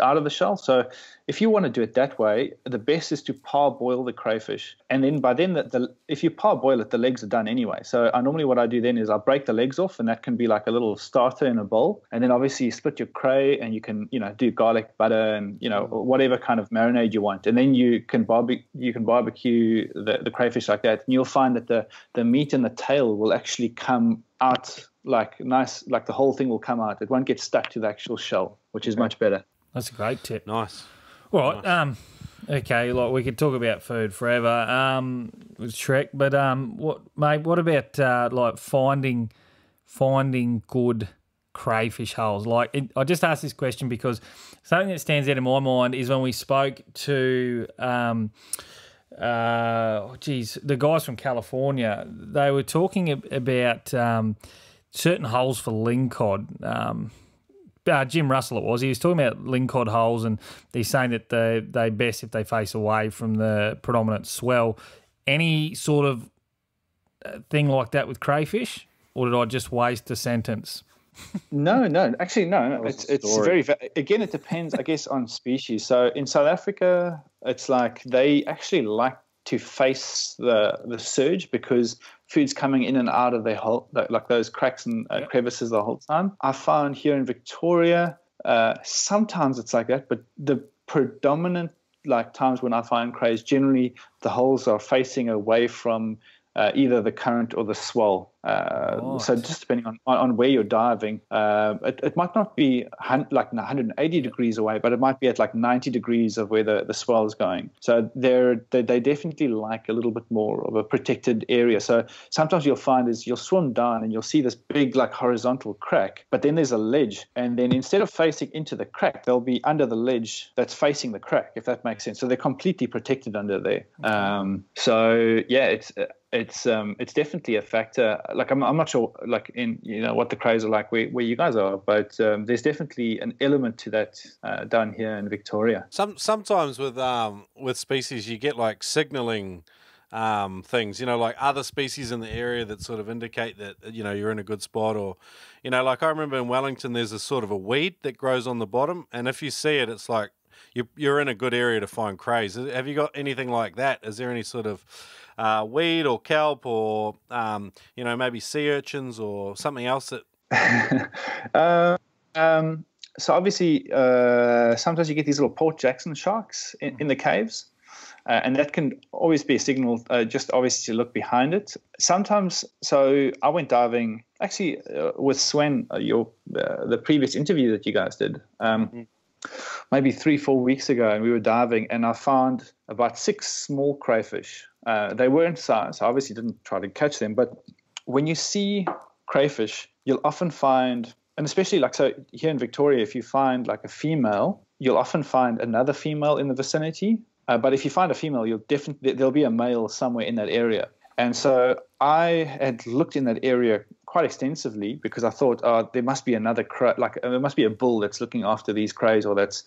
out of the shell. So if you want to do it that way, the best is to parboil the crayfish, and then if you parboil it, the legs are done anyway. So what I do then is I break the legs off, and that can be like a little starter in a bowl. And then obviously you split your cray, and you can do garlic butter and whatever kind of marinade you want, and then you can barbecue the crayfish like that, and you'll find that the meat and the tail will actually come out like nice, like the whole thing will come out. It won't get stuck to the actual shell, which is much better. That's a great tip. Nice. All right. Nice. Okay, like we could talk about food forever with Shrek, but what about like finding good crayfish hulls? Like I just asked this question because something that stands out in my mind is when we spoke to the guys from California. They were talking about certain holes for lingcod. Jim Russell it was. He was talking about lingcod holes, and he's saying that they best if they face away from the predominant swell. Any sort of thing like that with crayfish, or did I just waste a sentence? No. Actually, no. It's very – again, it depends, I guess, on species. So in South Africa, it's like they actually like to face the surge because food's coming in and out of their hole, like those cracks and crevices the whole time. I found here in Victoria, sometimes it's like that, but the predominant like times when I find crays, generally the holes are facing away from either the current or the swell. So just depending on where you're diving, it might not be like 180 degrees away, but it might be at like 90 degrees of where the swell is going. So they definitely like a little bit more of a protected area. So sometimes you'll find is you'll swim down and you'll see this big like horizontal crack, but then there's a ledge, and then instead of facing into the crack, they'll be under the ledge that's facing the crack, if that makes sense. So they're completely protected under there. So yeah, it's definitely a factor. Like I'm not sure, like in what the craze are like where you guys are, but there's definitely an element to that down here in Victoria. Sometimes with species, you get like signalling things, like other species in the area that sort of indicate that you're in a good spot, or like I remember in Wellington, there's a sort of a weed that grows on the bottom, and if you see it, it's like you're in a good area to find craze. Have you got anything like that? Is there any sort of weed or kelp or maybe sea urchins or something else that so obviously sometimes you get these little Port Jackson sharks in the caves, and that can always be a signal, just obviously to look behind it sometimes. So I went diving actually with Sven, the previous interview that you guys did, maybe 3-4 weeks ago, and we were diving, and I found about 6 small crayfish. They weren't size, so I obviously didn't try to catch them, but when you see crayfish, you'll often find, and especially like so here in Victoria, if you find like a female, you'll often find another female in the vicinity, but if you find a female, you'll definitely, there'll be a male somewhere in that area. And so I had looked in that area quite extensively because I thought, oh, there must be another crow, like there must be a bull that's looking after these crows, or these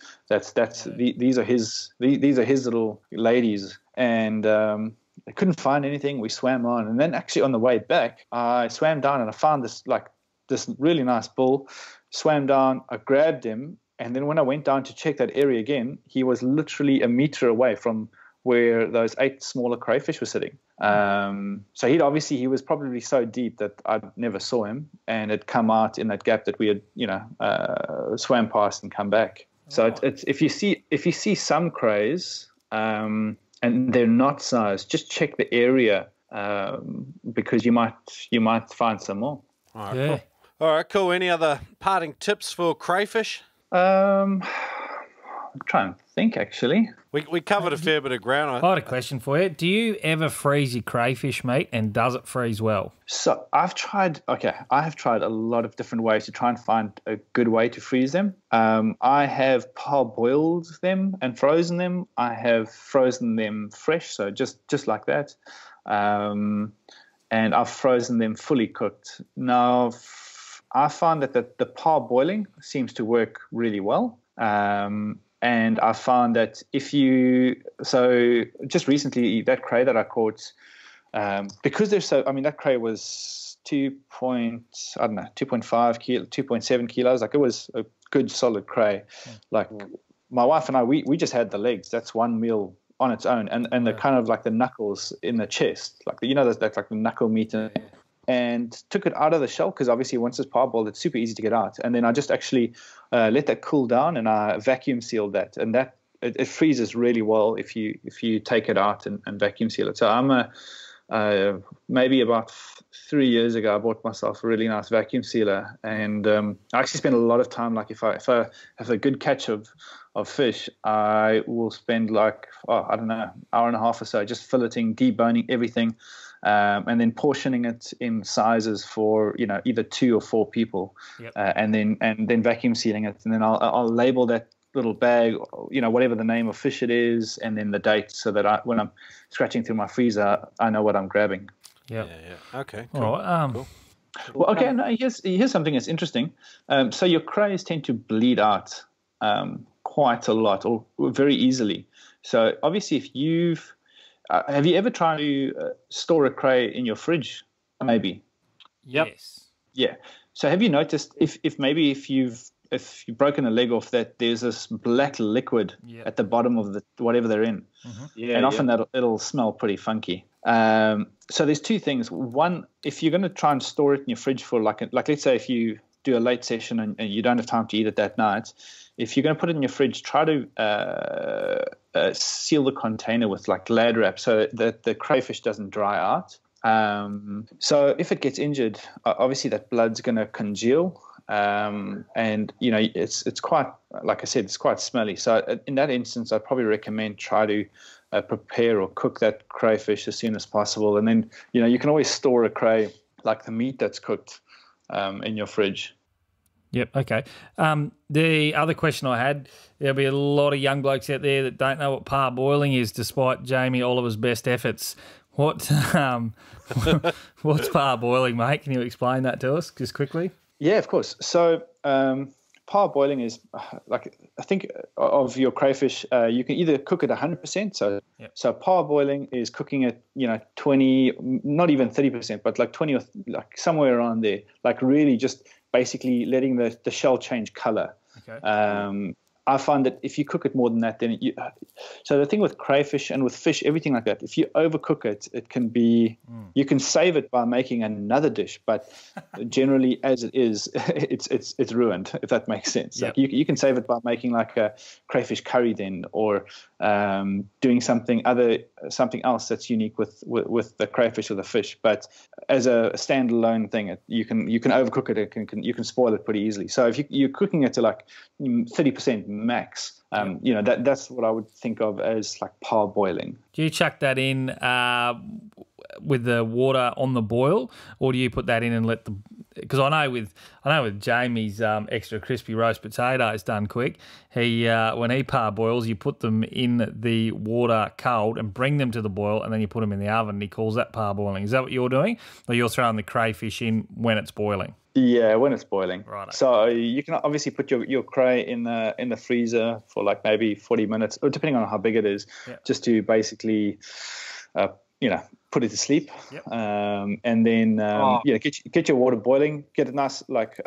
are his little ladies. And I couldn't find anything. We swam on, and then actually on the way back, I swam down and I found this really nice bull. Swam down, I grabbed him, and then when I went down to check that area again, he was literally a meter away from where those 8 smaller crayfish were sitting. So he was probably so deep that I never saw him, and it come out in that gap that we had, swam past and come back. So it's if you see some crays and they're not sized, just check the area because you might find some more. All right, yeah. Cool. All right, cool. Any other parting tips for crayfish? I'm trying to think, actually. We covered a fair bit of ground. I had a question for you. Do you ever freeze your crayfish, mate, and does it freeze well? So I have tried a lot of different ways to try and find a good way to freeze them. I have parboiled them and frozen them. I have frozen them fresh, so just like that. And I've frozen them fully cooked. Now, I find that the parboiling seems to work really well. And I found that just recently that cray that I caught, because they're so, I mean, that cray was 2.5 kilo, 2.7 kilos. Like, it was a good solid cray. Yeah. Like, my wife and I, we just had the legs. That's one meal on its own. And the kind of like the knuckles in the chest, like, that's like the knuckle meat. And took it out of the shell, because obviously once it's parboiled, it's super easy to get out. And then I just actually let that cool down, and I vacuum sealed that, and that it freezes really well if you take it out and vacuum seal it. So I'm maybe about 3 years ago, I bought myself a really nice vacuum sealer, and I actually spend a lot of time. Like, if I have a good catch of fish, I will spend like hour and a half or so just filleting, deboning everything. And then portioning it in sizes for either 2 or 4 people, yep. and then vacuum sealing it, and then I'll label that little bag, whatever the name of fish it is, and then the date, so that when I'm scratching through my freezer, I know what I'm grabbing. Yep. Yeah. Okay. Cool. All right, cool. Well, okay. No, here's something that's interesting. So your crays tend to bleed out quite a lot, or very easily. So obviously, if you've have you ever tried to store a cray in your fridge? Maybe. Yep. Yes. Yeah. So have you noticed if you've broken a leg off, that there's this black liquid at the bottom of whatever they're in, and often it'll smell pretty funky. So there's two things. One, if you're going to try and store it in your fridge for like let's say if you do a late session and you don't have time to eat it that night, if you're going to put it in your fridge, try to seal the container with like Glad Wrap so that the crayfish doesn't dry out. So if it gets injured, obviously that blood's going to congeal, and it's quite, like I said, it's quite smelly. So in that instance, I'd probably recommend try to prepare or cook that crayfish as soon as possible, and then you can always store a cray, like the meat that's cooked, in your fridge. Yep. Okay. The other question I had, there'll be a lot of young blokes out there that don't know what parboiling is, despite Jamie Oliver's best efforts. What's parboiling, mate? Can you explain that to us just quickly? Yeah, of course. So parboiling is, like, I think of your crayfish, you can either cook it 100%. So parboiling is cooking it, 20, not even 30%, but like 20 or like somewhere around there. Like, really just basically letting the shell change color. Okay. I find that if you cook it more than that, then so the thing with crayfish and with fish, everything like that, if you overcook it, it can be, you can save it by making another dish, but generally as it is, it's ruined, if that makes sense. Yep. Like, you can save it by making like a crayfish curry then, or doing something else that's unique with the crayfish or the fish. But as a standalone thing, you can overcook it. You can spoil it pretty easily. So if you're cooking it to like 30% max, that's what I would think of as like parboiling. Do you chuck that in with the water on the boil, or do you put that in and let the because I know with Jamie's extra crispy roast potatoes done quick, he when he parboils, you put them in the water cold and bring them to the boil, and then you put them in the oven. He calls that parboiling. Is that what you're doing, or you're throwing the crayfish in when it's boiling? Yeah, when it's boiling. Right. So you can obviously put your cray in the freezer for like maybe 40 minutes, or depending on how big it is, yeah, just to basically put it to sleep. Yep. And then get your water boiling, get a nice like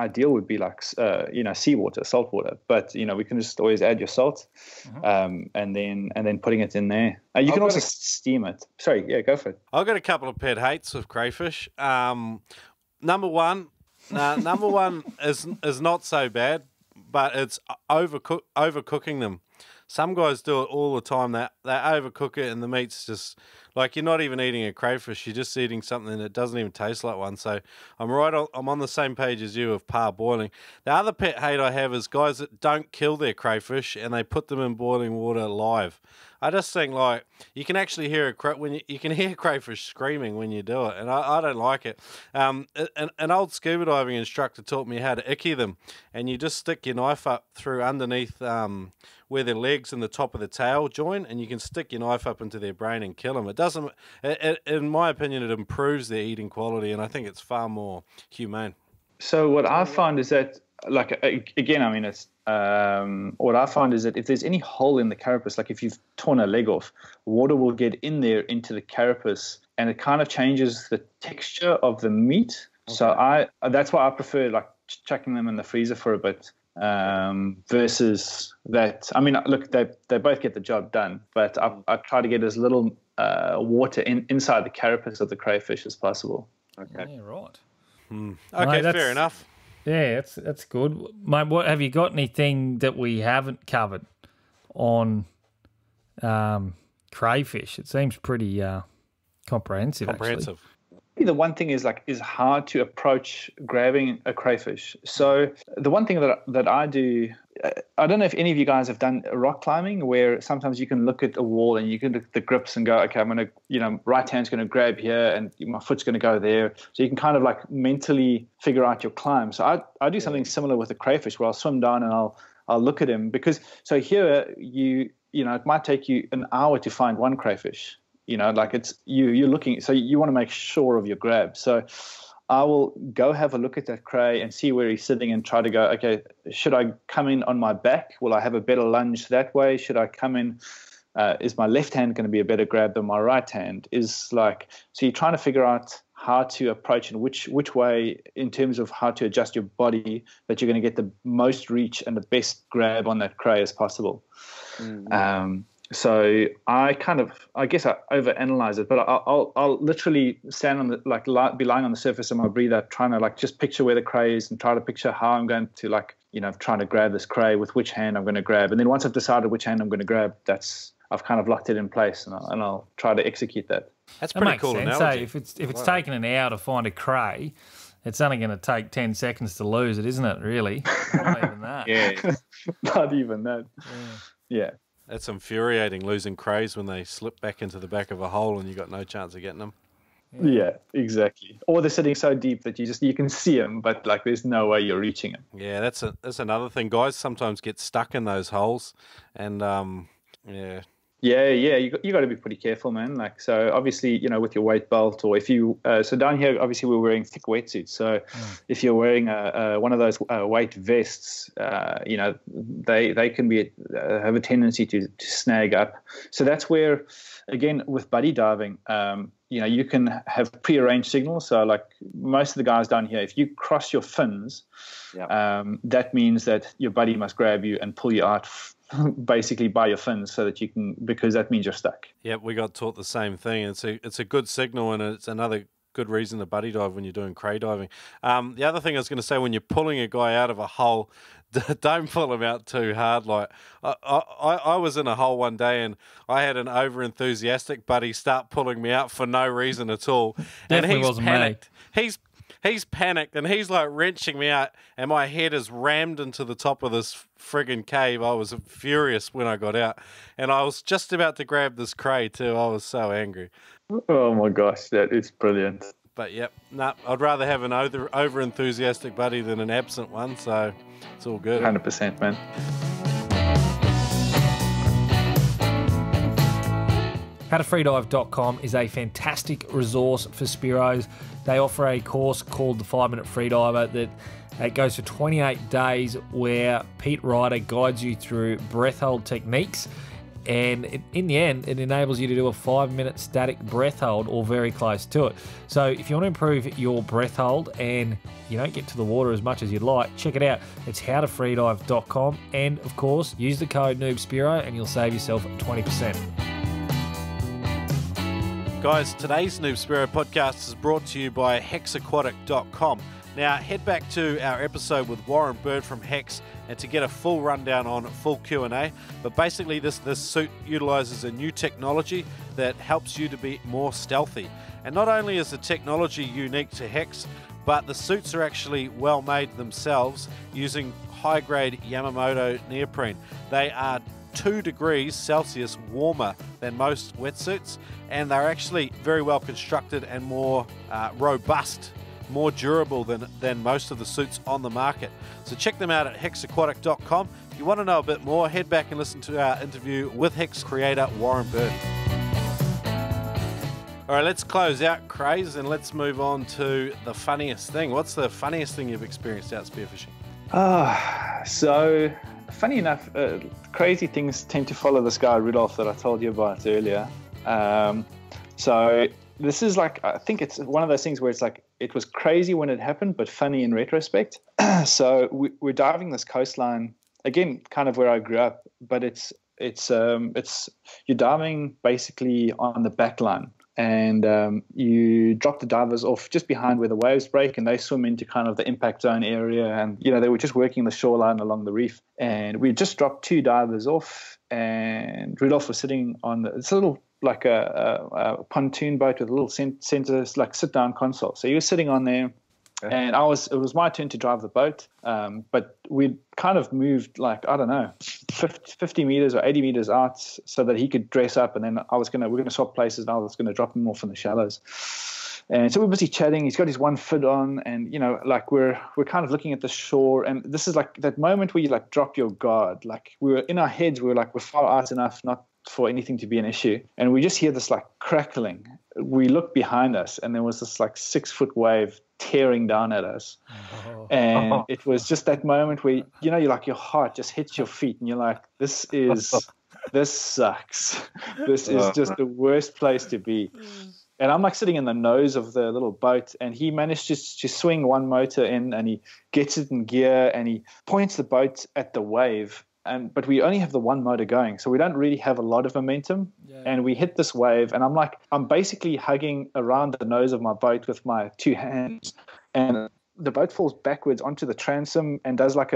ideal would be like seawater, salt water, but we can just always add your salt. Mm-hmm. and then putting it in there. You can also steam it. Sorry, yeah, go for it. I've got a couple of pet hates of crayfish. Number one is not so bad, but it's overcooking them. Some guys do it all the time. They overcook it, and the meat's just like you're not even eating a crayfish. You're just eating something that doesn't even taste like one. So I'm on the same page as you of parboiling. The other pet hate I have is guys that don't kill their crayfish and they put them in boiling water live. I just think like you can actually hear you can hear crayfish screaming when you do it, and I don't like it. An old scuba diving instructor taught me how to icky them, and you just stick your knife up through underneath where their legs and the top of the tail join, and you can stick your knife up into their brain and kill them. It doesn't, in my opinion, it improves their eating quality, and I think it's far more humane. So what I find is that, like again, I mean, it's what I find is that if there's any hole in the carapace, like if you've torn a leg off, water will get in there into the carapace, and it kind of changes the texture of the meat. Okay. So that's why I prefer like chucking them in the freezer for a bit. Versus that, I mean, look, they both get the job done, but I try to get as little water inside the carapace of the crayfish as possible. Okay, yeah, right. Hmm. Okay, mate, fair enough. Yeah, that's good, mate. What have you got? Anything that we haven't covered on crayfish? It seems pretty comprehensive. Comprehensive. Actually. The one thing is how to approach grabbing a crayfish. So the one thing that I do, I don't know if any of you guys have done rock climbing, where sometimes you can look at a wall and you can look at the grips and go, okay, I'm going to, right hand's going to grab here and my foot's going to go there. So you can kind of like mentally figure out your climb. So I do something similar with a crayfish, where I'll swim down and I'll look at him, because so here it might take you an hour to find one crayfish. You're looking, so you want to make sure of your grab. So I will go have a look at that cray and see where he's sitting and try to go, okay, should I come in on my back? Will I have a better lunge that way? Should I come in? Is my left hand going to be a better grab than my right hand? So you're trying to figure out how to approach and which way, in terms of how to adjust your body, that you're going to get the most reach and the best grab on that cray as possible. Mm-hmm. So I guess I overanalyze it, but I'll literally stand on the, be lying on the surface of my breather, trying to just picture where the cray is and try to picture how I'm going to trying to grab this cray, with which hand I'm going to grab. And then once I've decided which hand I'm going to grab, I've kind of locked it in place, and I'll try to execute that. That's pretty cool analogy. So if it's taken an hour to find a cray, it's only going to take 10 seconds to lose it, isn't it? Really? Not even that. Yeah. Not even that. Yeah. That's infuriating, losing crays when they slip back into the back of a hole and you got no chance of getting them. Yeah, exactly. Or they're sitting so deep that you can see them, but there's no way you're reaching them. Yeah, that's another thing. Guys sometimes get stuck in those holes, and you got to be pretty careful, man. So obviously, with your weight belt, or if you so down here obviously we're wearing thick wetsuits. So if you're wearing one of those weight vests, they can be have a tendency to snag up. So that's where, again, with buddy diving, you can have prearranged signals. So most of the guys down here, if you cross your fins, yep, that means that your buddy must grab you and pull you out basically by your fins, so that you can, because that means you're stuck. Yeah, we got taught the same thing. It's a good signal, and it's another good reason to buddy dive when you're doing cray diving. The other thing I was going to say, when you're pulling a guy out of a hole, don't pull him out too hard. I was in a hole one day, and I had an over-enthusiastic buddy start pulling me out for no reason at all. Definitely wasn't panicked. He's panicked, and he's wrenching me out, and my head is rammed into the top of this friggin' cave. I was furious when I got out, and I was just about to grab this cray too. I was so angry. Oh my gosh, that is brilliant. But yep, no, I'd rather have an over enthusiastic buddy than an absent one, so it's all good. 100%, man. HowtoFreeDive.com is a fantastic resource for Spearos. They offer a course called the 5-Minute Freediver that goes for 28 days where Pete Ryder guides you through breath hold techniques, and in the end it enables you to do a 5-minute static breath hold or very close to it. So if you want to improve your breath hold and you don't get to the water as much as you'd like, check it out. It's howtofreedive.com, and of course use the code Noob Spearo and you'll save yourself 20%. Guys, today's Noob Spearo podcast is brought to you by hexaquatic.com. Now, head back to our episode with Warren Bird from Hex and to get a full rundown on full Q&A. But basically, this suit utilizes a new technology that helps you to be more stealthy. And not only is the technology unique to Hex, but the suits are actually well made themselves using high-grade Yamamoto neoprene. They are 2 degrees Celsius warmer than most wetsuits, and they're actually very well constructed and more robust, more durable than most of the suits on the market. So check them out at hexaquatic.com. If you want to know a bit more, head back and listen to our interview with Hex creator Warren Bird. All right, let's close out craze and let's move on to the funniest thing. What's the funniest thing you've experienced out spearfishing? So funny enough, crazy things tend to follow this guy Rudolph that I told you about earlier. So this is like, I think it's one of those things where it's like, it was crazy when it happened, but funny in retrospect. So we're diving this coastline, again, kind of where I grew up, but it's you're diving basically on the back line, and you drop the divers off just behind where the waves break, and they swim into kind of the impact zone area. And, you know, they were just working the shoreline along the reef, and we just dropped 2 divers off, and Rudolph was sitting on this little, like a pontoon boat with a little center, like sit down console. So he was sitting on there, and it was my turn to drive the boat. But we kind of moved, like, I don't know, 50 meters or 80 meters out so that he could dress up. And then we're going to swap places, and I was going to drop him off in the shallows. And so we're busy chatting. He's got his one foot on, and, you know, like we're kind of looking at the shore. And this is like that moment where you like drop your guard. Like we were in our heads, we were like, we're far out enough not for anything to be an issue, and we just hear this like crackling. We look behind us, and there was this like 6-foot wave tearing down at us. And it was just that moment where, you know, you're like, your heart just hits your feet, and you're like, this sucks. This is just the worst place to be. And I'm like sitting in the nose of the little boat, and he managed to swing one motor in, and he gets it in gear, and he points the boat at the wave. But we only have the one motor going, so we don't really have a lot of momentum. Yeah. And we hit this wave, and I'm like, I'm basically hugging around the nose of my boat with my 2 hands, and the boat falls backwards onto the transom and does like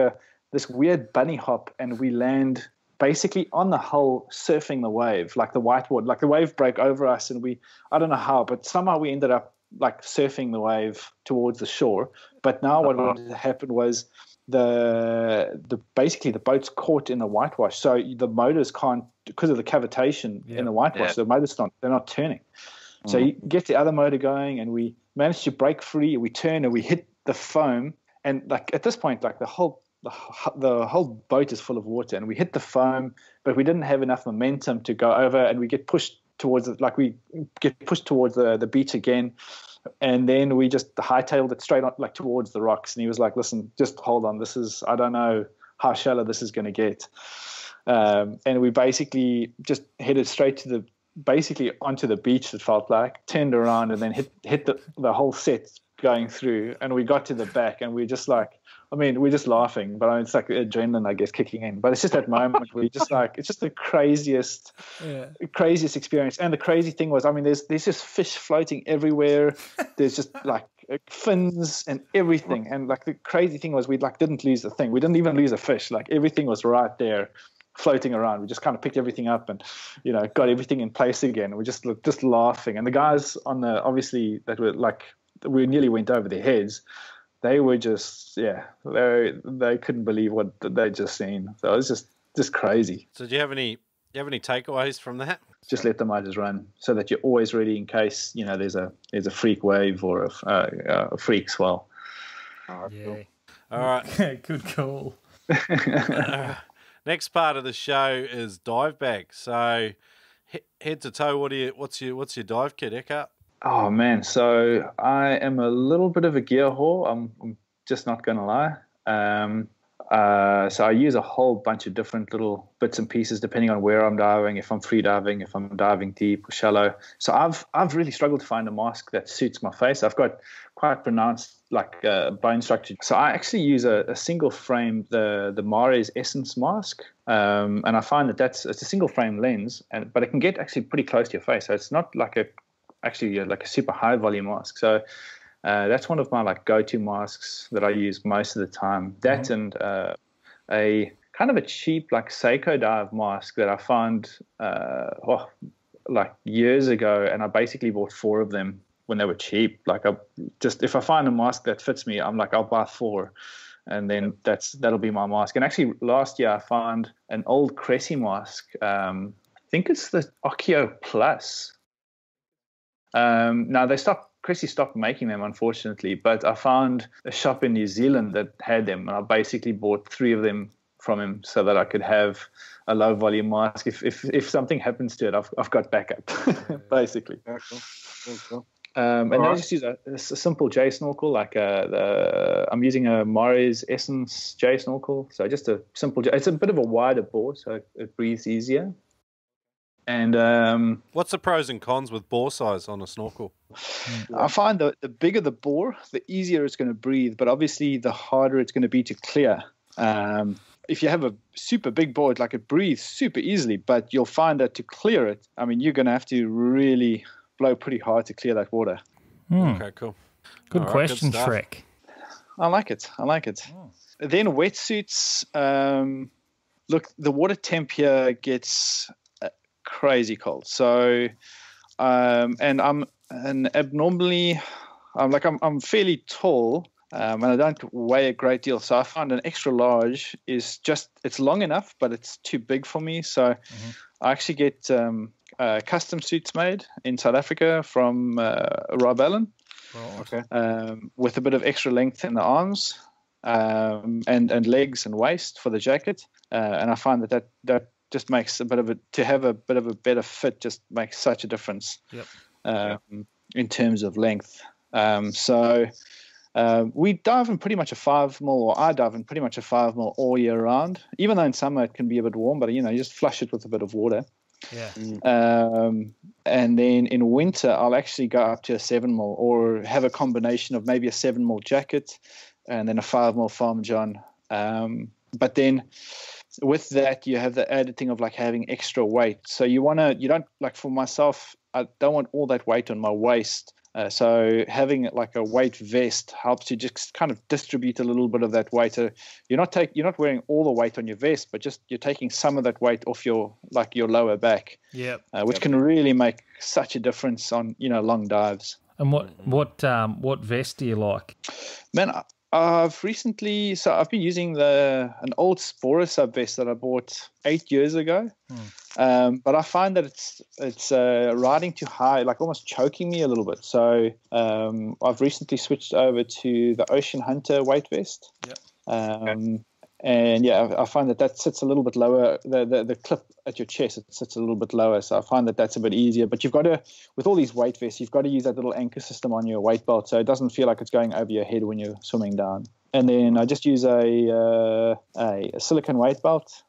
this weird bunny hop, and we land basically on the hull, surfing the wave, like the whitewater, like the wave broke over us, and I don't know how, but somehow we ended up like surfing the wave towards the shore. But now what wanted to happen was, basically the boat's caught in the whitewash, so the motors can't, because of the cavitation in the whitewash, the motors they're not turning. Mm-hmm. So you get the other motor going, and we managed to break free. We turn and we hit the foam, and like at this point, like the whole boat is full of water, and we hit the foam, but we didn't have enough momentum to go over, and we get pushed towards it, like we get pushed towards the beach again. And then we just hightailed it straight on, like towards the rocks. And he was like, listen, just hold on. This is, I don't know how shallow this is going to get. And we basically just headed straight to basically onto the beach, it felt like, turned around, and then hit the whole set going through. And we got to the back, and we're just like, I mean, we're just laughing, but it's like adrenaline, I guess, kicking in. But it's just that moment where you just like, it's just the craziest experience. And the crazy thing was, I mean, there's just fish floating everywhere. There's just like fins and everything. And like the crazy thing was, we like didn't lose the thing. We didn't even lose a fish. Like everything was right there, floating around. We just kind of picked everything up, and, you know, got everything in place again. We just laughing. And the guys on the, obviously, that were like, we nearly went over their heads. They were just, they couldn't believe what they'd just seen. So it was just crazy. So do you have any you have any takeaways from that? Just let the miners run, so that you're always ready in case, you know, there's a freak wave or a freak swell. Oh, yeah. Cool. All right. Good call. Next part of the show is dive bag. So head to toe, what's your dive kit, Eckart? Oh man, so I am a little bit of a gear whore. I'm just not going to lie. So I use a whole bunch of different little bits and pieces depending on where I'm diving, if I'm free diving, if I'm diving deep or shallow. So I've really struggled to find a mask that suits my face. I've got quite pronounced like bone structure. So I actually use a single frame, the Mares Essence mask, and I find it's a single frame lens, but it can get actually pretty close to your face. So it's not like a super high volume mask. So that's one of my like go-to masks that I use most of the time. That and a kind of a cheap like Seiko dive mask that I found like years ago, and I basically bought 4 of them when they were cheap. Like if I find a mask that fits me, I'm like, I'll buy 4, and then that'll be my mask. And actually last year I found an old Cressi mask. I think it's the Occhio Plus. Now Cressi stopped making them, unfortunately, but I found a shop in New Zealand that had them, and I basically bought 3 of them from him so that I could have a low volume mask. If something happens to it, I've got backup, basically. Yeah, cool. And I just use a simple J snorkel, like I'm using a Mares Essence J snorkel, so just a simple. It's a bit of a wider bore, so it breathes easier. And what's the pros and cons with bore size on a snorkel? I find the bigger the bore, the easier it's going to breathe, but obviously the harder it's going to be to clear. If you have a super big bore, like it breathes super easily, but you'll find that to clear it, I mean, you're going to have to really blow pretty hard to clear that water. Okay, cool. Good All question, Shrek. Right, I like it. Oh. Then wetsuits. Look, the water temp here gets crazy cold. So and I'm an abnormally I'm fairly tall, and I don't weigh a great deal, so I find an extra large is just it's long enough but it's too big for me. So I actually get custom suits made in South Africa from Rob Allen. Oh, okay. With a bit of extra length in the arms and legs and waist for the jacket, and I find that just makes to have a better fit, just makes such a difference. Yep. In terms of length. We dive in pretty much a 5 mil, or I dive in pretty much a 5 mil all year round, even though in summer it can be a bit warm, but you know, you just flush it with a bit of water. Yeah. And then in winter, I'll actually go up to a 7 mil, or have a combination of maybe a 7 mil jacket and then a 5 mil Farm John. But then with that, you have the added thing of like having extra weight. So for myself, I don't want all that weight on my waist. So having like a weight vest helps you just kind of distribute a little bit of that weight. So you're not wearing all the weight on your vest, but just you're taking some of that weight off your lower back. Yeah, which can really make such a difference on long dives. And what vest do you like? Man, I've been using an old Spearo sub vest that I bought 8 years ago, but I find that it's riding too high, like almost choking me a little bit. So I've recently switched over to the Ocean Hunter weight vest, and yeah, I find that sits a little bit lower. The clip at your chest, it sits a little bit lower, so I find that's a bit easier. But you've got to, with all these weight vests, you've got to use that little anchor system on your weight belt, so it doesn't feel like it's going over your head when you're swimming down. And then I just use a silicone weight belt,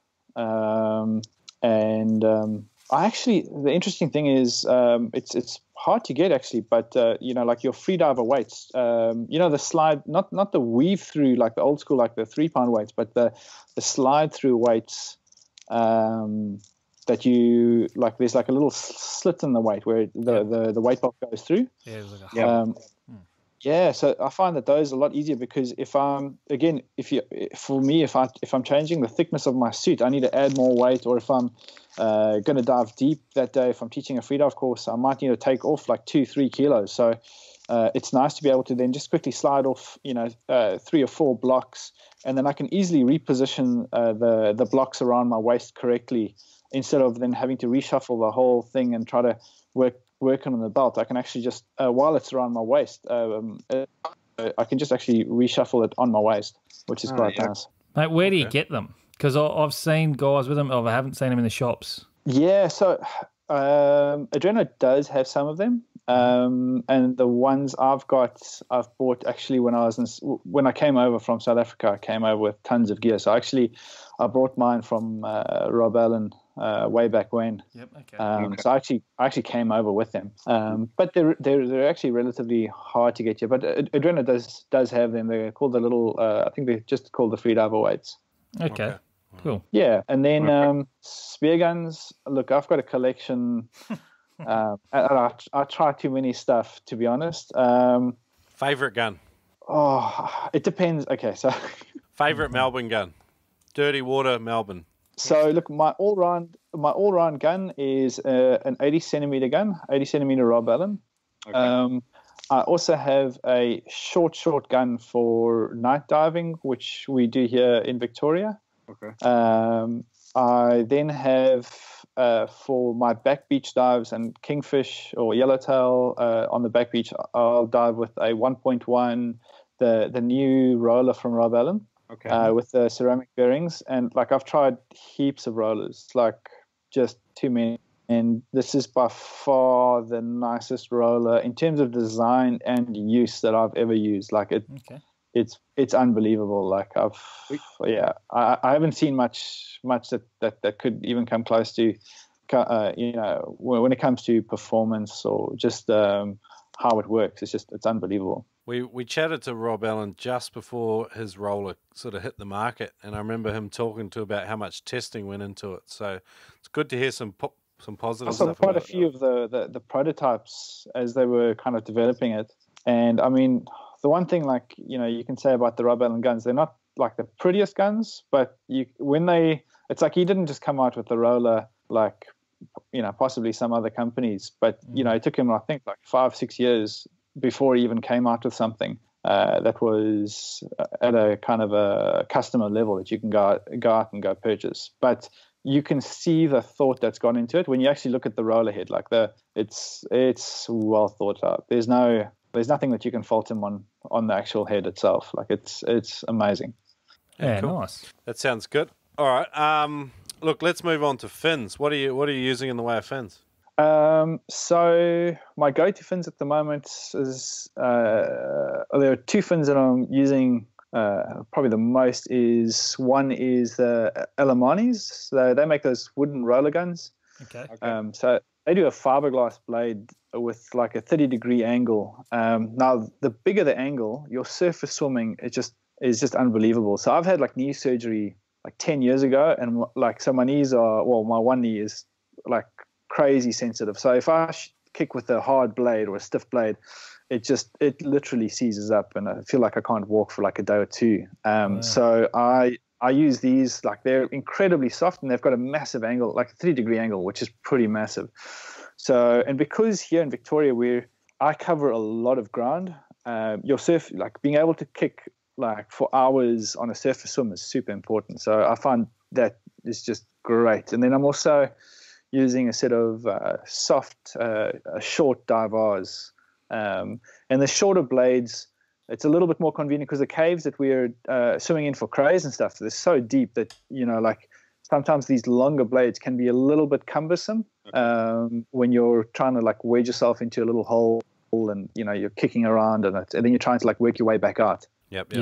I actually, the interesting thing is, it's hard to get actually, but like your free diver weights, the slide, not the weave through like the old school, like the 3-pound weights, but the slide through weights, that you like. There's like a little slit in the weight where the weight box goes through. Yeah. It was like a yeah, so I find that those are a lot easier, because if I'm changing the thickness of my suit, I need to add more weight, or if I'm going to dive deep that day, if I'm teaching a free dive course, I might need to take off like 2-3 kilos. So it's nice to be able to then just quickly slide off, 3 or 4 blocks, and then I can easily reposition the blocks around my waist correctly instead of then having to reshuffle the whole thing and try to work on the belt, I can actually just, while it's around my waist, I can just actually reshuffle it on my waist, which is quite nice. Mate, where do you get them? Because I've seen guys with them, I haven't seen them in the shops. Yeah, so Adreno does have some of them, and the ones I've got, I've bought actually when I came over from South Africa. I came over with tons of gear. So actually, I brought mine from Rob Allen way back when. Yep. Okay. So I actually came over with them. But they're actually relatively hard to get here. But Adreno does have them. They're called the little. I think they're just called the free diver weights. Okay. Cool. Yeah, and then spear guns. Look, I've got a collection. I try too many stuff, to be honest. Favorite gun? Oh, it depends. Okay, so favorite Melbourne gun? Dirty water Melbourne. So look, my all round gun is an 80 centimeter gun, 80 centimeter Rob Allen. Okay. I also have a short gun for night diving, which we do here in Victoria. Okay. I then have for my back beach dives and kingfish or yellowtail on the back beach, I'll dive with a 1.1, the new roller from Rob Allen, with the ceramic bearings. And like I've tried heaps of rollers, like just too many. And this is by far the nicest roller in terms of design and use that I've ever used. Like it. Okay. It's unbelievable. Like I haven't seen much that could even come close to, when it comes to performance or just how it works. It's unbelievable. We chatted to Rob Allen just before his roller sort of hit the market, and I remember him talking to about how much testing went into it. So it's good to hear some positive stuff. I saw quite a few of the prototypes as they were kind of developing it, and I mean. The one thing, like, you can say about the Rob Allen guns, they're not like the prettiest guns, but it's like he didn't just come out with the roller like, possibly some other companies, but, it took him, I think, like 5-6 years before he even came out with something that was at a kind of a customer level that you can go out and go purchase. But you can see the thought that's gone into it when you actually look at the roller head. Like it's well thought out. There's nothing that you can fault him on the actual head itself. Like it's amazing. Yeah, cool. Nice. That sounds good. All right. Look, let's move on to fins. What are you using in the way of fins? So my go-to fins at the moment is there are two fins that I'm using probably the most. Is one is the Alamanis. So they make those wooden roller guns. Okay. So they do a fiberglass blade with like a 30-degree angle. Now, the bigger the angle, your surface swimming is just unbelievable. So I've had like knee surgery like 10 years ago, and like so my knees are, well, my one knee is like crazy sensitive. So if I kick with a hard blade or a stiff blade, it literally seizes up, and I feel like I can't walk for like a day or two. So I use these, like they're incredibly soft, and they've got a massive angle, like a 3-degree angle, which is pretty massive. So, and because here in Victoria, I cover a lot of ground, being able to kick like for hours on a surface swim is super important. So I find that is just great. And then I'm also using a set of short dive bars, and the shorter blades. It's a little bit more convenient because the caves that we're swimming in for crays and stuff, they're so deep that, like sometimes these longer blades can be a little bit cumbersome when you're trying to like wedge yourself into a little hole and, you're kicking around and then you're trying to like work your way back out. Yep.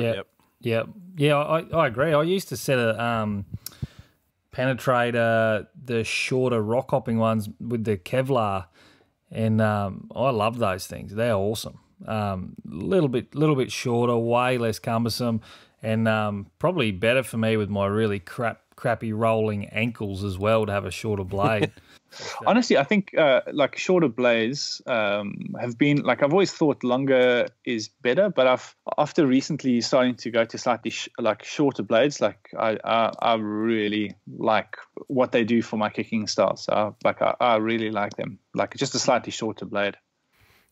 Yeah, I agree. I used to set a penetrator, the shorter rock hopping ones with the Kevlar, and I love those things. They're awesome. Little bit shorter, way less cumbersome, and probably better for me with my really crappy rolling ankles as well, to have a shorter blade. Honestly, I think like shorter blades have been, like, I've always thought longer is better, but I've after recently starting to go to slightly shorter blades. Like I really like what they do for my kicking style, so like I really like them, like just a slightly shorter blade.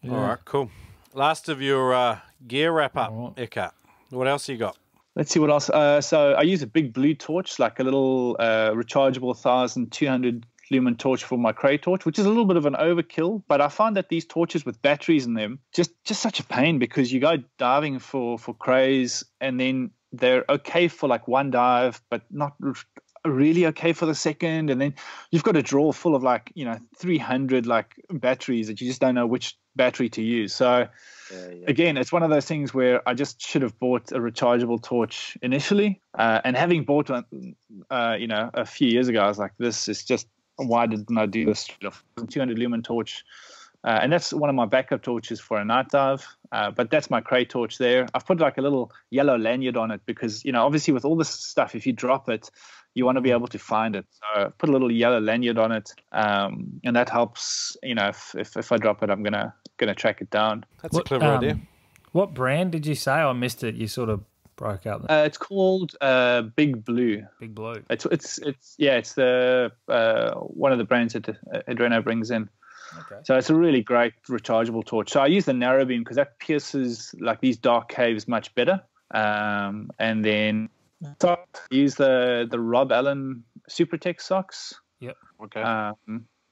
All right, cool. Last of your gear wrap up, Eckart. What else you got? Let's see what else. So I use a Big Blue torch, like a little rechargeable 1,200 lumen torch for my cray torch, which is a little bit of an overkill, but I find that these torches with batteries in them just such a pain, because you go diving for crays and then they're okay for like one dive, but not really okay for the second, and then you've got a drawer full of like, you know, 300 like batteries that you just don't know which battery to use. So again, it's one of those things where I just should have bought a rechargeable torch initially, and having bought one you know, a few years ago, I was like, this is just, why didn't I do this? 200 lumen torch, and that's one of my backup torches for a night dive, but that's my cray torch there. I've put like a little yellow lanyard on it because, you know, obviously with all this stuff, if you drop it, you want to be able to find it. So put a little yellow lanyard on it, and that helps, you know, if I drop it, I'm going to track it down. That's a clever idea. What brand did you say? I missed it. You sort of broke up. It's called Big Blue. Big Blue. It's the one of the brands that Adreno brings in. Okay. So it's a really great rechargeable torch. So I use the narrow beam because that pierces like these dark caves much better. And then socks, use the Rob Allen Supertech socks. Yep. Okay.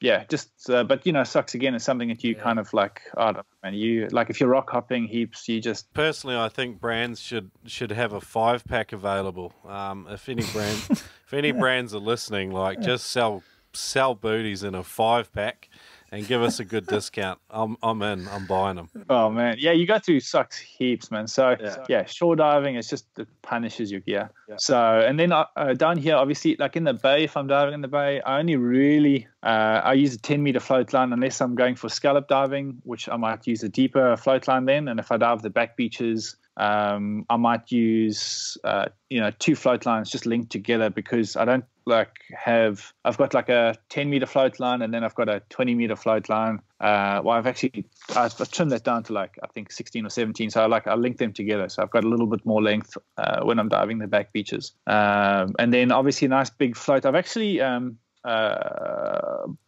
Yeah, just but you know, socks again is something that you kind of like, I don't know, man, you like if you're rock hopping heaps, you just personally I think brands should have a 5-pack available. If any brand if any brands are listening, like just sell booties in a 5-pack and give us a good discount. I'm buying them. Oh man, yeah, you go through socks heaps, man. So yeah, shore diving, it's just, it punishes your gear. Yeah. So and then down here, obviously, like in the bay, if I'm diving in the bay, I only really I use a 10-meter float line unless I'm going for scallop diving, which I might use a deeper float line then. And if I dive the back beaches, I might use you know, 2 float lines just linked together, because I don't like have, I've got like a 10-meter float line and then I've got a 20-meter float line. Well, I've trimmed that down to like I think 16 or 17. So I link them together. So I've got a little bit more length when I'm diving the back beaches. And then obviously a nice big float. I've actually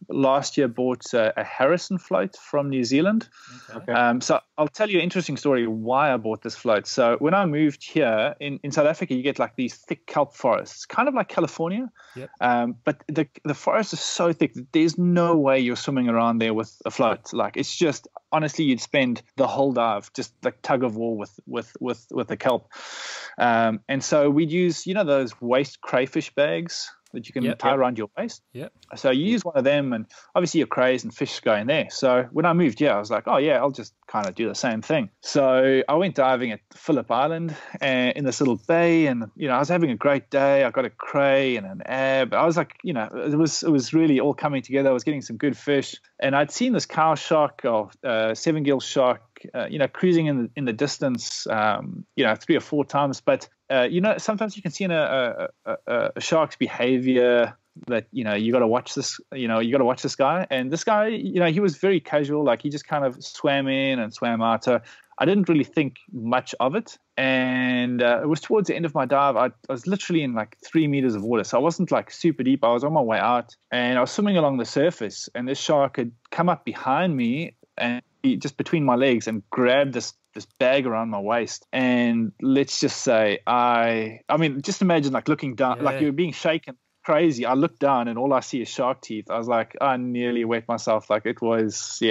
last year bought a Harrison float from New Zealand. Okay. So I'll tell you an interesting story why I bought this float. So when I moved here in South Africa, you get like these thick kelp forests, kind of like California. Yep. But the forest is so thick that there's no way you're swimming around there with a float. Like it's just, honestly, you'd spend the whole dive just like tug of war with the kelp. And so we'd use, you know, those waste crayfish bags that you can tie around your waist. Yeah. So you use one of them, and obviously your crays and fish go in there. So when I moved here, I was like, oh yeah, I'll just kind of do the same thing. So I went diving at Phillip Island in this little bay, and you know, I was having a great day. I got a cray and an ab. I was like, you know, it was really all coming together. I was getting some good fish, and I'd seen this cow shark or seven gill shark, you know, cruising in the distance, you know, 3 or 4 times. But you know, sometimes you can see in a shark's behavior that, you know, you got to watch this, you know, you got to watch this guy. And this guy, you know, he was very casual. Like he just kind of swam in and swam out. So I didn't really think much of it. And it was towards the end of my dive. I was literally in like 3 meters of water. So I wasn't like super deep. I was on my way out and I was swimming along the surface, and this shark had come up behind me and just between my legs and grabbed this bag around my waist. And let's just say I mean, just imagine like looking down, like you're being shaken crazy. I looked down and all I see is shark teeth. I was like, I nearly wet myself. Like it was,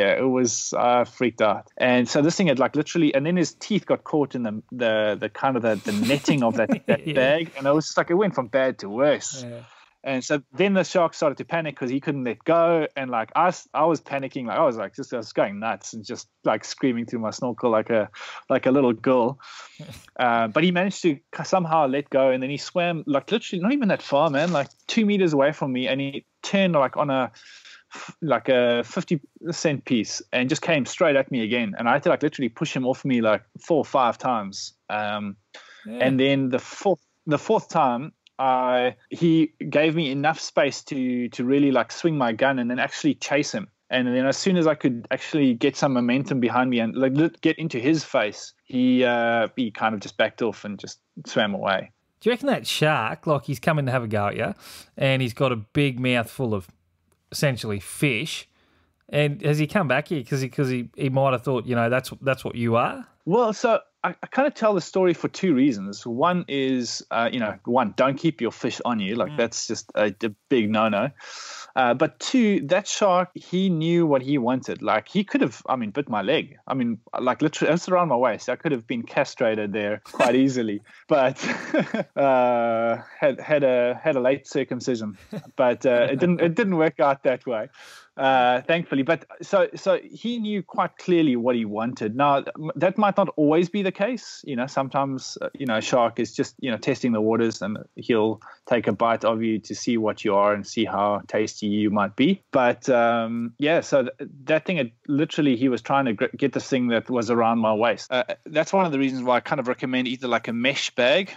I freaked out. And so this thing had like literally, and then his teeth got caught in the kind of the netting of that bag. And it was just like, it went from bad to worse. Yeah. And so then the shark started to panic because he couldn't let go. And like I was panicking, like I was going nuts and just like screaming through my snorkel like a little girl. But he managed to somehow let go, and then he swam like literally not even that far, man, like 2 meters away from me, and he turned like on a 50-cent piece and just came straight at me again. And I had to like literally push him off me like 4 or 5 times. And then the fourth time, he gave me enough space to really like swing my gun and then actually chase him. And then as soon as I could actually get some momentum behind me and like get into his face, he kind of just backed off and just swam away. Do you reckon that shark, like he's coming to have a go at you, and he's got a big mouthful of essentially fish, and has he come back here because he might have thought, you know, that's what you are? Well, so I kind of tell the story for two reasons. One is, don't keep your fish on you. Like that's just a big no-no. But two, that shark, he knew what he wanted. Like he could have, bit my leg. Literally, it's around my waist. I could have been castrated there quite easily, but had a late circumcision. But it didn't work out that way, thankfully. But so he knew quite clearly what he wanted. Now that might not always be the case. Sometimes a shark is just testing the waters, and he'll take a bite of you to see what you are and see how tasty you might be. But that thing, he was trying to get this thing that was around my waist. That's one of the reasons why I kind of recommend either like a mesh bag,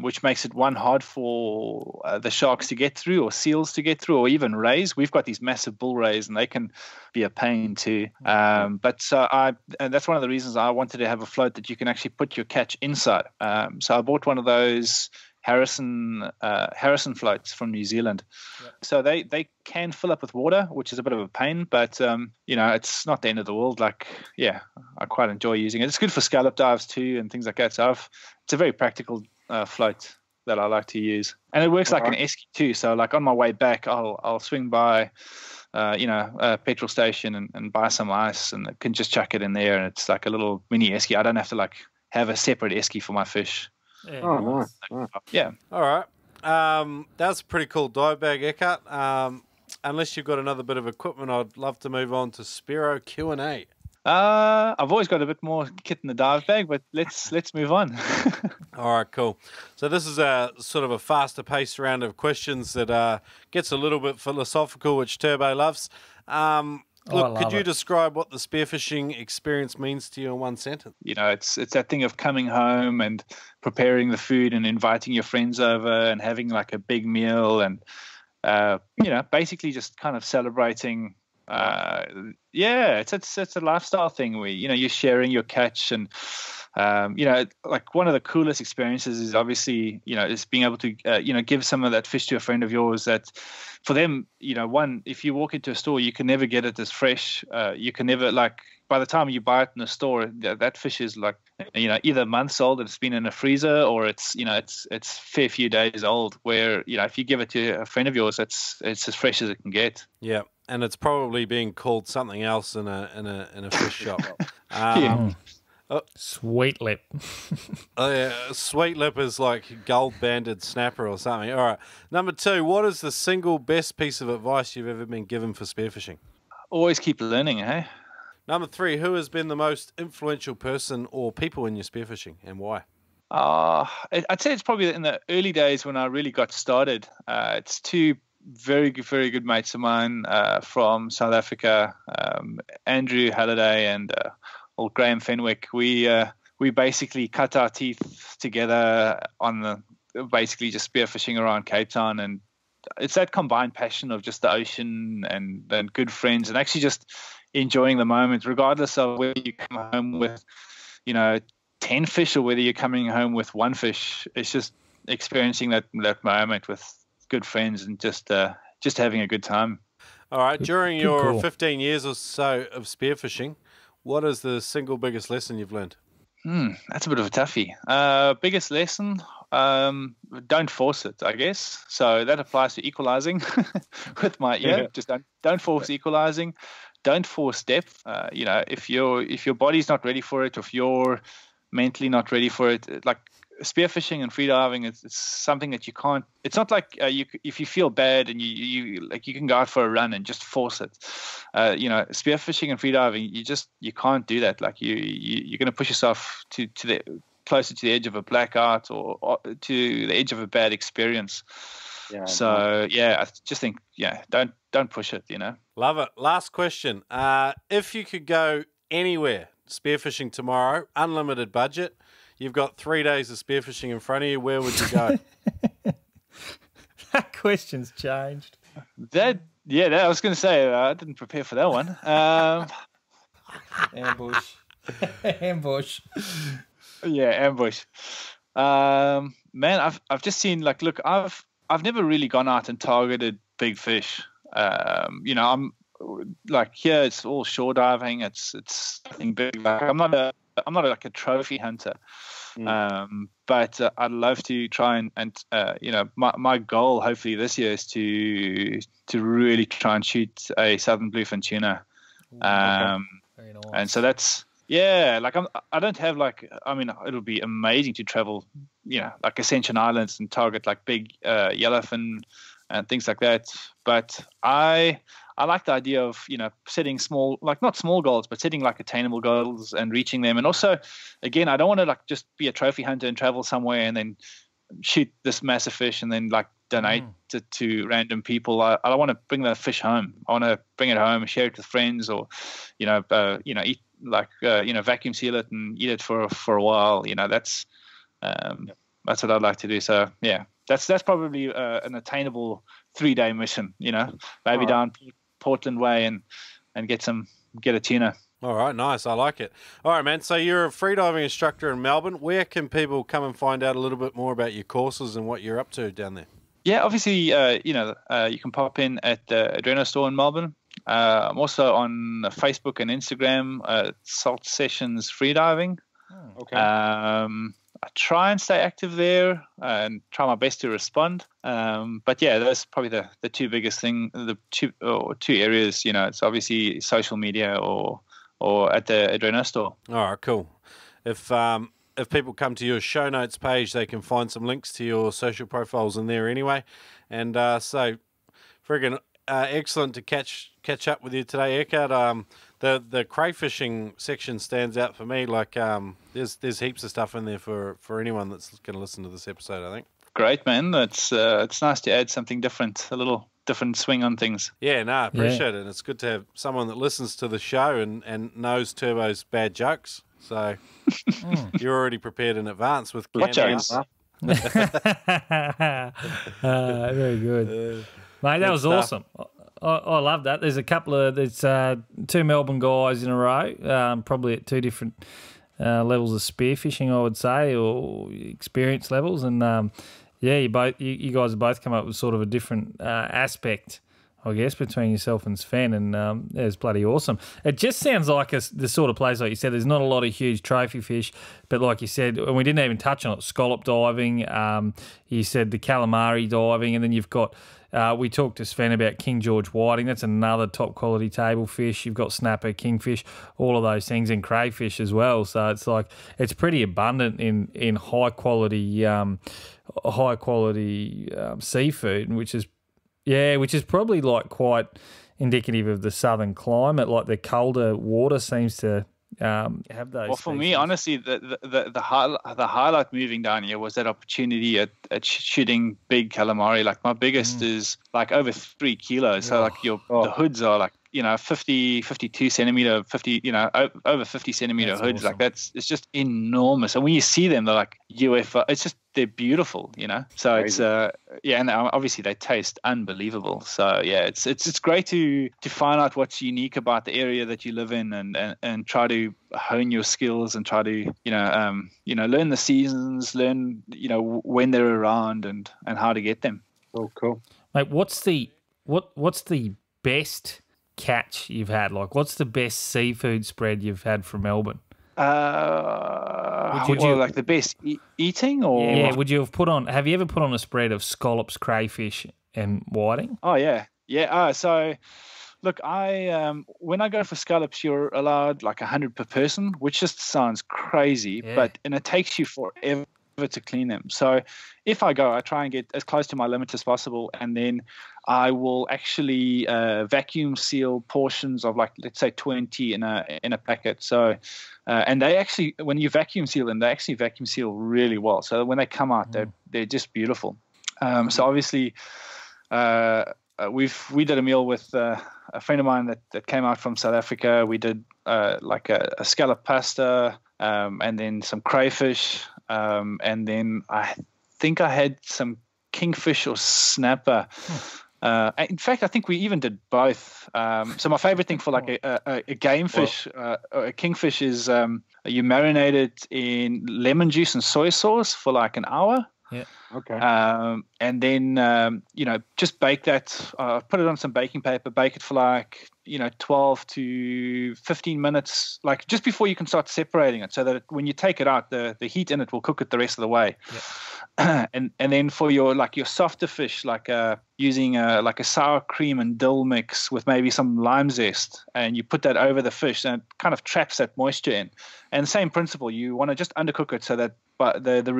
which makes it hard for the sharks to get through, or seals to get through, or even rays. We've got these massive bull rays and they can be a pain too. And that's one of the reasons I wanted to have a float that you can actually put your catch inside. So I bought one of those Harrison floats from New Zealand. Yeah. So they can fill up with water, which is a bit of a pain, but it's not the end of the world. I quite enjoy using it. It's good for scallop dives too and things like that. So it's a very practical float that I like to use, and it works like an esky too. So like on my way back, I'll swing by a petrol station and buy some ice, and I can just chuck it in there, and it's like a little mini esky. I don't have to have a separate esky for my fish. Yeah. Oh, nice. Yeah. All right. That's a pretty cool dive bag, Eckart. Unless you've got another bit of equipment, I'd love to move on to Spearo Q&A. I've always got a bit more kit in the dive bag, but let's move on. All right, cool. So this is a sort of a faster-paced round of questions that gets a little bit philosophical, which Turbo loves. Could you describe what the spearfishing experience means to you in one sentence? It's that thing of coming home and preparing the food and inviting your friends over and having a big meal and, basically just kind of celebrating. It's a lifestyle thing where, you're sharing your catch and, one of the coolest experiences is obviously, is being able to, give some of that fish to a friend of yours that for them, if you walk into a store, you can never get it as fresh. You can never by the time you buy it in the store, that fish is either months old and it's been in a freezer, or it's fair few days old, where, if you give it to a friend of yours, it's as fresh as it can get. Yeah. And it's probably being called something else in a fish shop. Sweet lip. Sweet lip is like gold banded snapper or something. All right. Number two, what is the single best piece of advice you've ever been given for spearfishing? Always keep learning, eh? Number three, who has been the most influential person or people in your spearfishing, and why? I'd say it's probably in the early days when I really got started. It's two very good, very good mates of mine from South Africa, Andrew Halliday and old Graham Fenwick. We basically cut our teeth together on basically just spearfishing around Cape Town, and it's that combined passion of just the ocean and good friends, and actually just enjoying the moment, regardless of whether you come home with 10 fish or whether you're coming home with one fish. It's just experiencing that moment with good friends and just having a good time. All right. During your 15 years or so of spearfishing, what is the single biggest lesson you've learned? That's a bit of a toughie. Biggest lesson, don't force it, I guess. So that applies to equalizing with my ear. Yeah. Just don't force equalizing. Don't force depth. If your body's not ready for it, or if you're mentally not ready for it, spearfishing and freediving, it's something that you can't. It's not if you feel bad and you can go out for a run and just force it. Spearfishing and freediving, you can't do that. You're going to push yourself closer to the edge of a blackout or to the edge of a bad experience. Yeah, so I just think don't push it. Love it. Last question. If you could go anywhere spearfishing tomorrow, unlimited budget. You've got 3 days of spearfishing in front of you. Where would you go? That question's changed. I was going to say, I didn't prepare for that one. Ambush. Yeah, ambush. Man, I've just seen, look, I've never really gone out and targeted big fish. I'm here, it's all shore diving. It's nothing big. I'm not a I'm not like a trophy hunter, but I'd love to try and you know, my goal hopefully this year is to really try and shoot a southern bluefin tuna. Very nice. And so that's, yeah, like I don't have like, I mean, it'll be amazing to travel, you know, like Ascension Islands and target like big yellowfin and things like that. But I like the idea of, you know, setting small, like not small goals, but setting like attainable goals and reaching them. And also, again, I don't want to like just be a trophy hunter and travel somewhere and then shoot this massive fish and then like donate it to random people. I don't want to bring the fish home. I want to bring it home and share it with friends, or, you know, eat like, you know, vacuum seal it and eat it for a while. You know, that's what I'd like to do. So yeah, that's probably an attainable 3-day mission, you know, maybe down Portland way and get a tuna. All right, nice. I like it. All right, man. So you're a freediving instructor in Melbourne. Where can people come and find out a little bit more about your courses and what you're up to down there? Yeah, obviously, you know, you can pop in at the Adreno store in Melbourne. I'm also on Facebook and Instagram, Salt Sessions Freediving. Oh, okay. I try and stay active there and try my best to respond. But yeah, that's probably the two biggest thing, the two areas, you know. It's obviously social media or at the Adreno store. All right, cool. If people come to your show notes page, they can find some links to your social profiles in there anyway. And so friggin' excellent to catch up with you today, Eckart. The crayfishing section stands out for me. Like there's heaps of stuff in there for anyone that's going to listen to this episode, I think. Great, man. It's nice to add something different, a little different swing on things. Yeah, no, I appreciate it. It's good to have someone that listens to the show and knows Turbo's bad jokes. So you're already prepared in advance with what jokes. Very good, mate. That was awesome. I love that. There's a couple of two Melbourne guys in a row, probably at two different levels of spearfishing, I would say, or experience levels. And yeah, you guys have both come up with sort of a different aspect, I guess, between yourself and Sven, and it's bloody awesome. It just sounds like the sort of place, like you said, there's not a lot of huge trophy fish, but like you said, and we didn't even touch on it, scallop diving, you said the calamari diving, and then you've got, we talked to Sven about King George whiting. That's another top quality table fish. You've got snapper, kingfish, all of those things, and crayfish as well. So it's like, it's pretty abundant in high quality seafood, which is, yeah, which is probably like quite indicative of the southern climate. Like the colder water seems to have those. Well, for me, honestly, the highlight moving down here was that opportunity at shooting big calamari. Like my biggest is like over 3 kilos. So like the hoods are like, you know, 52 centimeter, 50, you know, over 50 centimeter that's hoods. Awesome. Like it's just enormous. And when you see them, they're like UFO. It's just, they're beautiful, you know. So crazy. It's yeah, and obviously they taste unbelievable. So yeah, it's great to find out what's unique about the area that you live in, and try to hone your skills and try to, you know, learn the seasons, learn, you know, when they're around and how to get them. Oh, cool. Mate, what's the best catch you've had? Like, what's the best seafood spread you've had from Melbourne? Would you like the best eating, or yeah? Would you have put on? Have you ever put on a spread of scallops, crayfish, and whiting? Oh yeah. So, look, I when I go for scallops, you're allowed like 100 per person, which just sounds crazy, but it takes you forever to clean them. So, if I go, I try and get as close to my limit as possible, and then I will actually vacuum seal portions of, like, let's say 20 in a packet. So, and they actually, when you vacuum seal them, they actually vacuum seal really well. So when they come out, they're just beautiful. So obviously, we did a meal with a friend of mine that came out from South Africa. We did like a scallop pasta, and then some crayfish, and then I think I had some kingfish or snapper. In fact, I think we even did both. So my favorite thing for like a game fish, a kingfish, is you marinate it in lemon juice and soy sauce for like an hour, Yeah. Okay. And then, you know, just bake that. Put it on some baking paper. Bake it for like, you know, 12 to 15 minutes, like just before you can start separating it, so that when you take it out, the heat in it will cook it the rest of the way. Yeah. And then for your, like your softer fish, like using like a sour cream and dill mix with maybe some lime zest, and you put that over the fish, and it kind of traps that moisture in. And same principle, you want to just undercook it so that the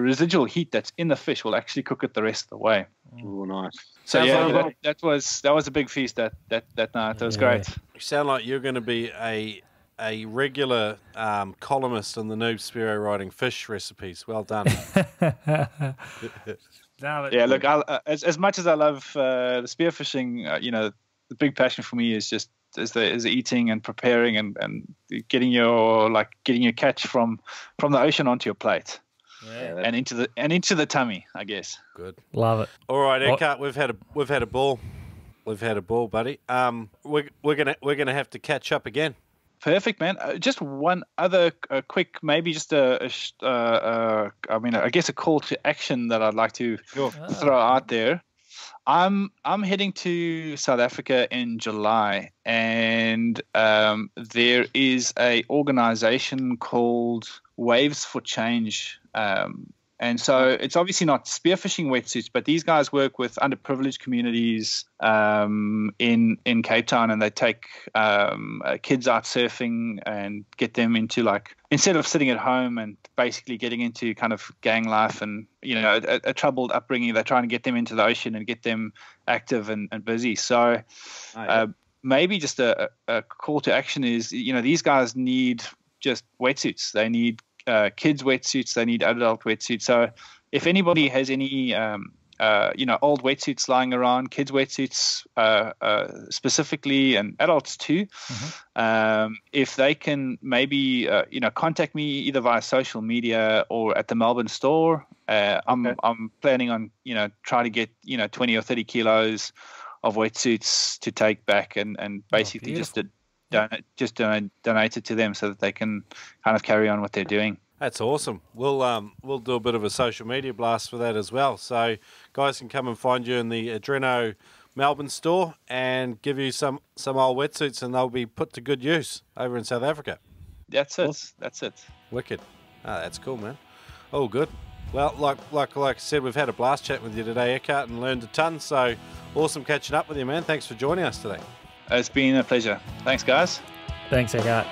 residual heat that's in the fish will actually cook it the rest of the way. Oh, nice. So yeah, that was a big feast that night. That was great. You sound like you're going to be a regular columnist in the Noob Spearo writing fish recipes. Well done. Yeah, look, as much as I love the spearfishing, you know, the big passion for me is just is the eating and preparing and getting your catch from the ocean onto your plate. Yeah, and into the tummy, I guess. Good, love it. All right, Eckart, we've had a ball, buddy. We're gonna have to catch up again. Perfect, man. Just one other quick, maybe just I guess a call to action that I'd like to throw out there. I'm heading to South Africa in July, and there is a organization called Waves for Change. And so it's obviously not spearfishing wetsuits, but these guys work with underprivileged communities in Cape Town, and they take kids out surfing and get them into, like, instead of sitting at home and basically getting into kind of gang life and, you know, a troubled upbringing, they're trying to get them into the ocean and get them active and busy. So maybe just a call to action is, you know, these guys need just wetsuits. They need kids wetsuits, they need adult wetsuits. So if anybody has any you know, old wetsuits lying around, kids wetsuits specifically, and adults too, if they can maybe you know, contact me either via social media or at the Melbourne store, I'm planning on, you know, trying to get, you know, 20 or 30 kilos of wetsuits to take back and basically donate it to them so that they can kind of carry on what they're doing. That's awesome. We'll do a bit of a social media blast for that as well. So guys can come and find you in the Adreno Melbourne store and give you some old wetsuits, and they'll be put to good use over in South Africa. That's it. Awesome. That's it. Wicked. Oh, that's cool, man. Oh, good. Well, like I said, we've had a blast chat with you today, Eckart, and learned a ton. So awesome catching up with you, man. Thanks for joining us today. It's been a pleasure. Thanks, guys. Thanks, Eckart.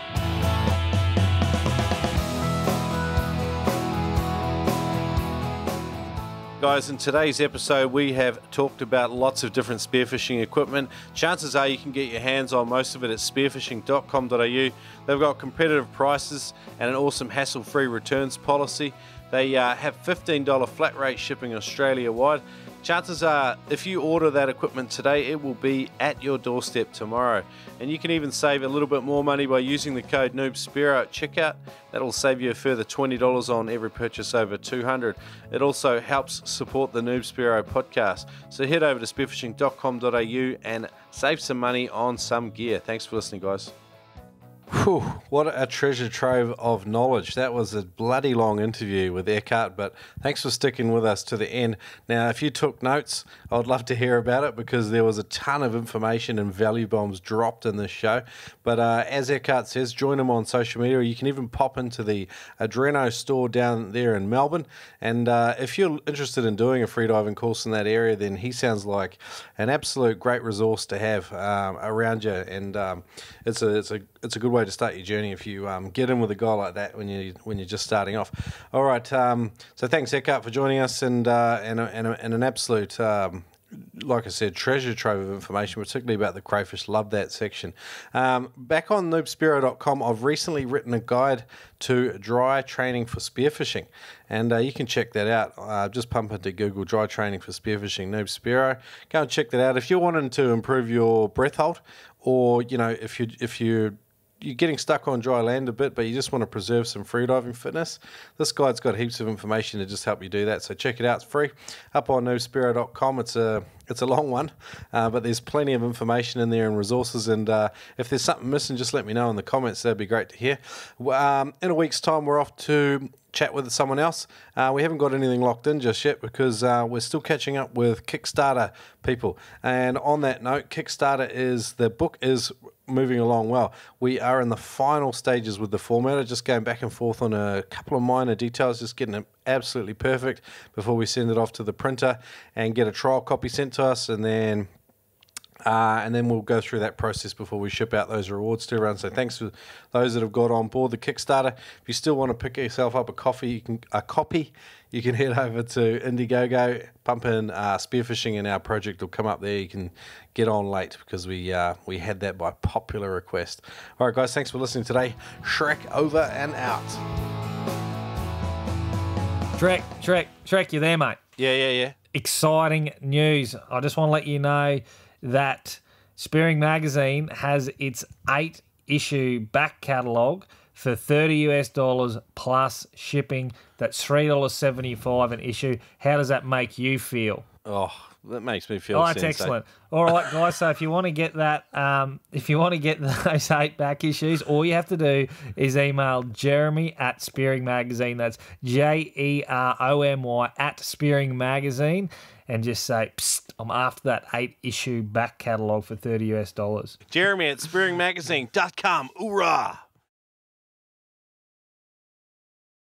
Guys, in today's episode, we have talked about lots of different spearfishing equipment. Chances are you can get your hands on most of it at spearfishing.com.au. They've got competitive prices and an awesome hassle-free returns policy. They have $15 flat rate shipping Australia-wide. Chances are, if you order that equipment today, it will be at your doorstep tomorrow. And you can even save a little bit more money by using the code Noob Spearo at checkout. That'll save you a further $20 on every purchase over $200. It also helps support the Noob Spearo podcast. So head over to spearfishing.com.au and save some money on some gear. Thanks for listening, guys. Whew, what a treasure trove of knowledge. That was a bloody long interview with Eckart, but thanks for sticking with us to the end. Now, if you took notes, I would love to hear about it, because there was a ton of information and value bombs dropped in this show. But as Eckart says, join him on social media. You can even pop into the Adreno store down there in Melbourne. And if you're interested in doing a freediving course in that area, then he sounds like an absolute great resource to have around you. And it's a good way to start your journey if you get in with a guy like that when you're just starting off. All right, so thanks, Eckart, for joining us, and an absolute like I said, treasure trove of information, particularly about the crayfish. Love that section. Back on noobspearo.com, I've recently written a guide to dry training for spearfishing, and you can check that out. Just pump into Google dry training for spearfishing, Noob Spearo. Go and check that out. If you're wanting to improve your breath hold, or, you know, if you're getting stuck on dry land a bit, but you just want to preserve some freediving fitness, this guide's got heaps of information to just help you do that. So check it out. It's free up on noobspearo.com. It's a long one, but there's plenty of information in there and resources. And if there's something missing, just let me know in the comments. That'd be great to hear. In a week's time, we're off to chat with someone else. We haven't got anything locked in just yet because we're still catching up with Kickstarter people. And on that note, Kickstarter is, the book is moving along well. We are in the final stages with the format, just going back and forth on a couple of minor details, just getting it absolutely perfect before we send it off to the printer and get a trial copy sent to us, and then we'll go through that process before we ship out those rewards to everyone. So thanks for those that have got on board the Kickstarter. If you still want to pick yourself up a copy, you can head over to Indiegogo, pump in Spearfishing, and our project will come up there. You can get on late because we had that by popular request. All right, guys, thanks for listening today. Shrek over and out. Shrek, you there, mate? Yeah. Exciting news. I just want to let you know that Spearing Magazine has its 8-issue back catalogue for $30 US plus shipping. That's $3.75 an issue. How does that make you feel? Oh, that makes me feel. Oh, that's excellent. All right, guys. So if you want to get that, if you want to get those 8 back issues, all you have to do is email Jeremy at Spearing Magazine. That's JEROMY at Spearing Magazine. And just say, psst, I'm after that 8-issue back catalogue for $30 US. Jeremy at spearingmagazine.com. Hoorah!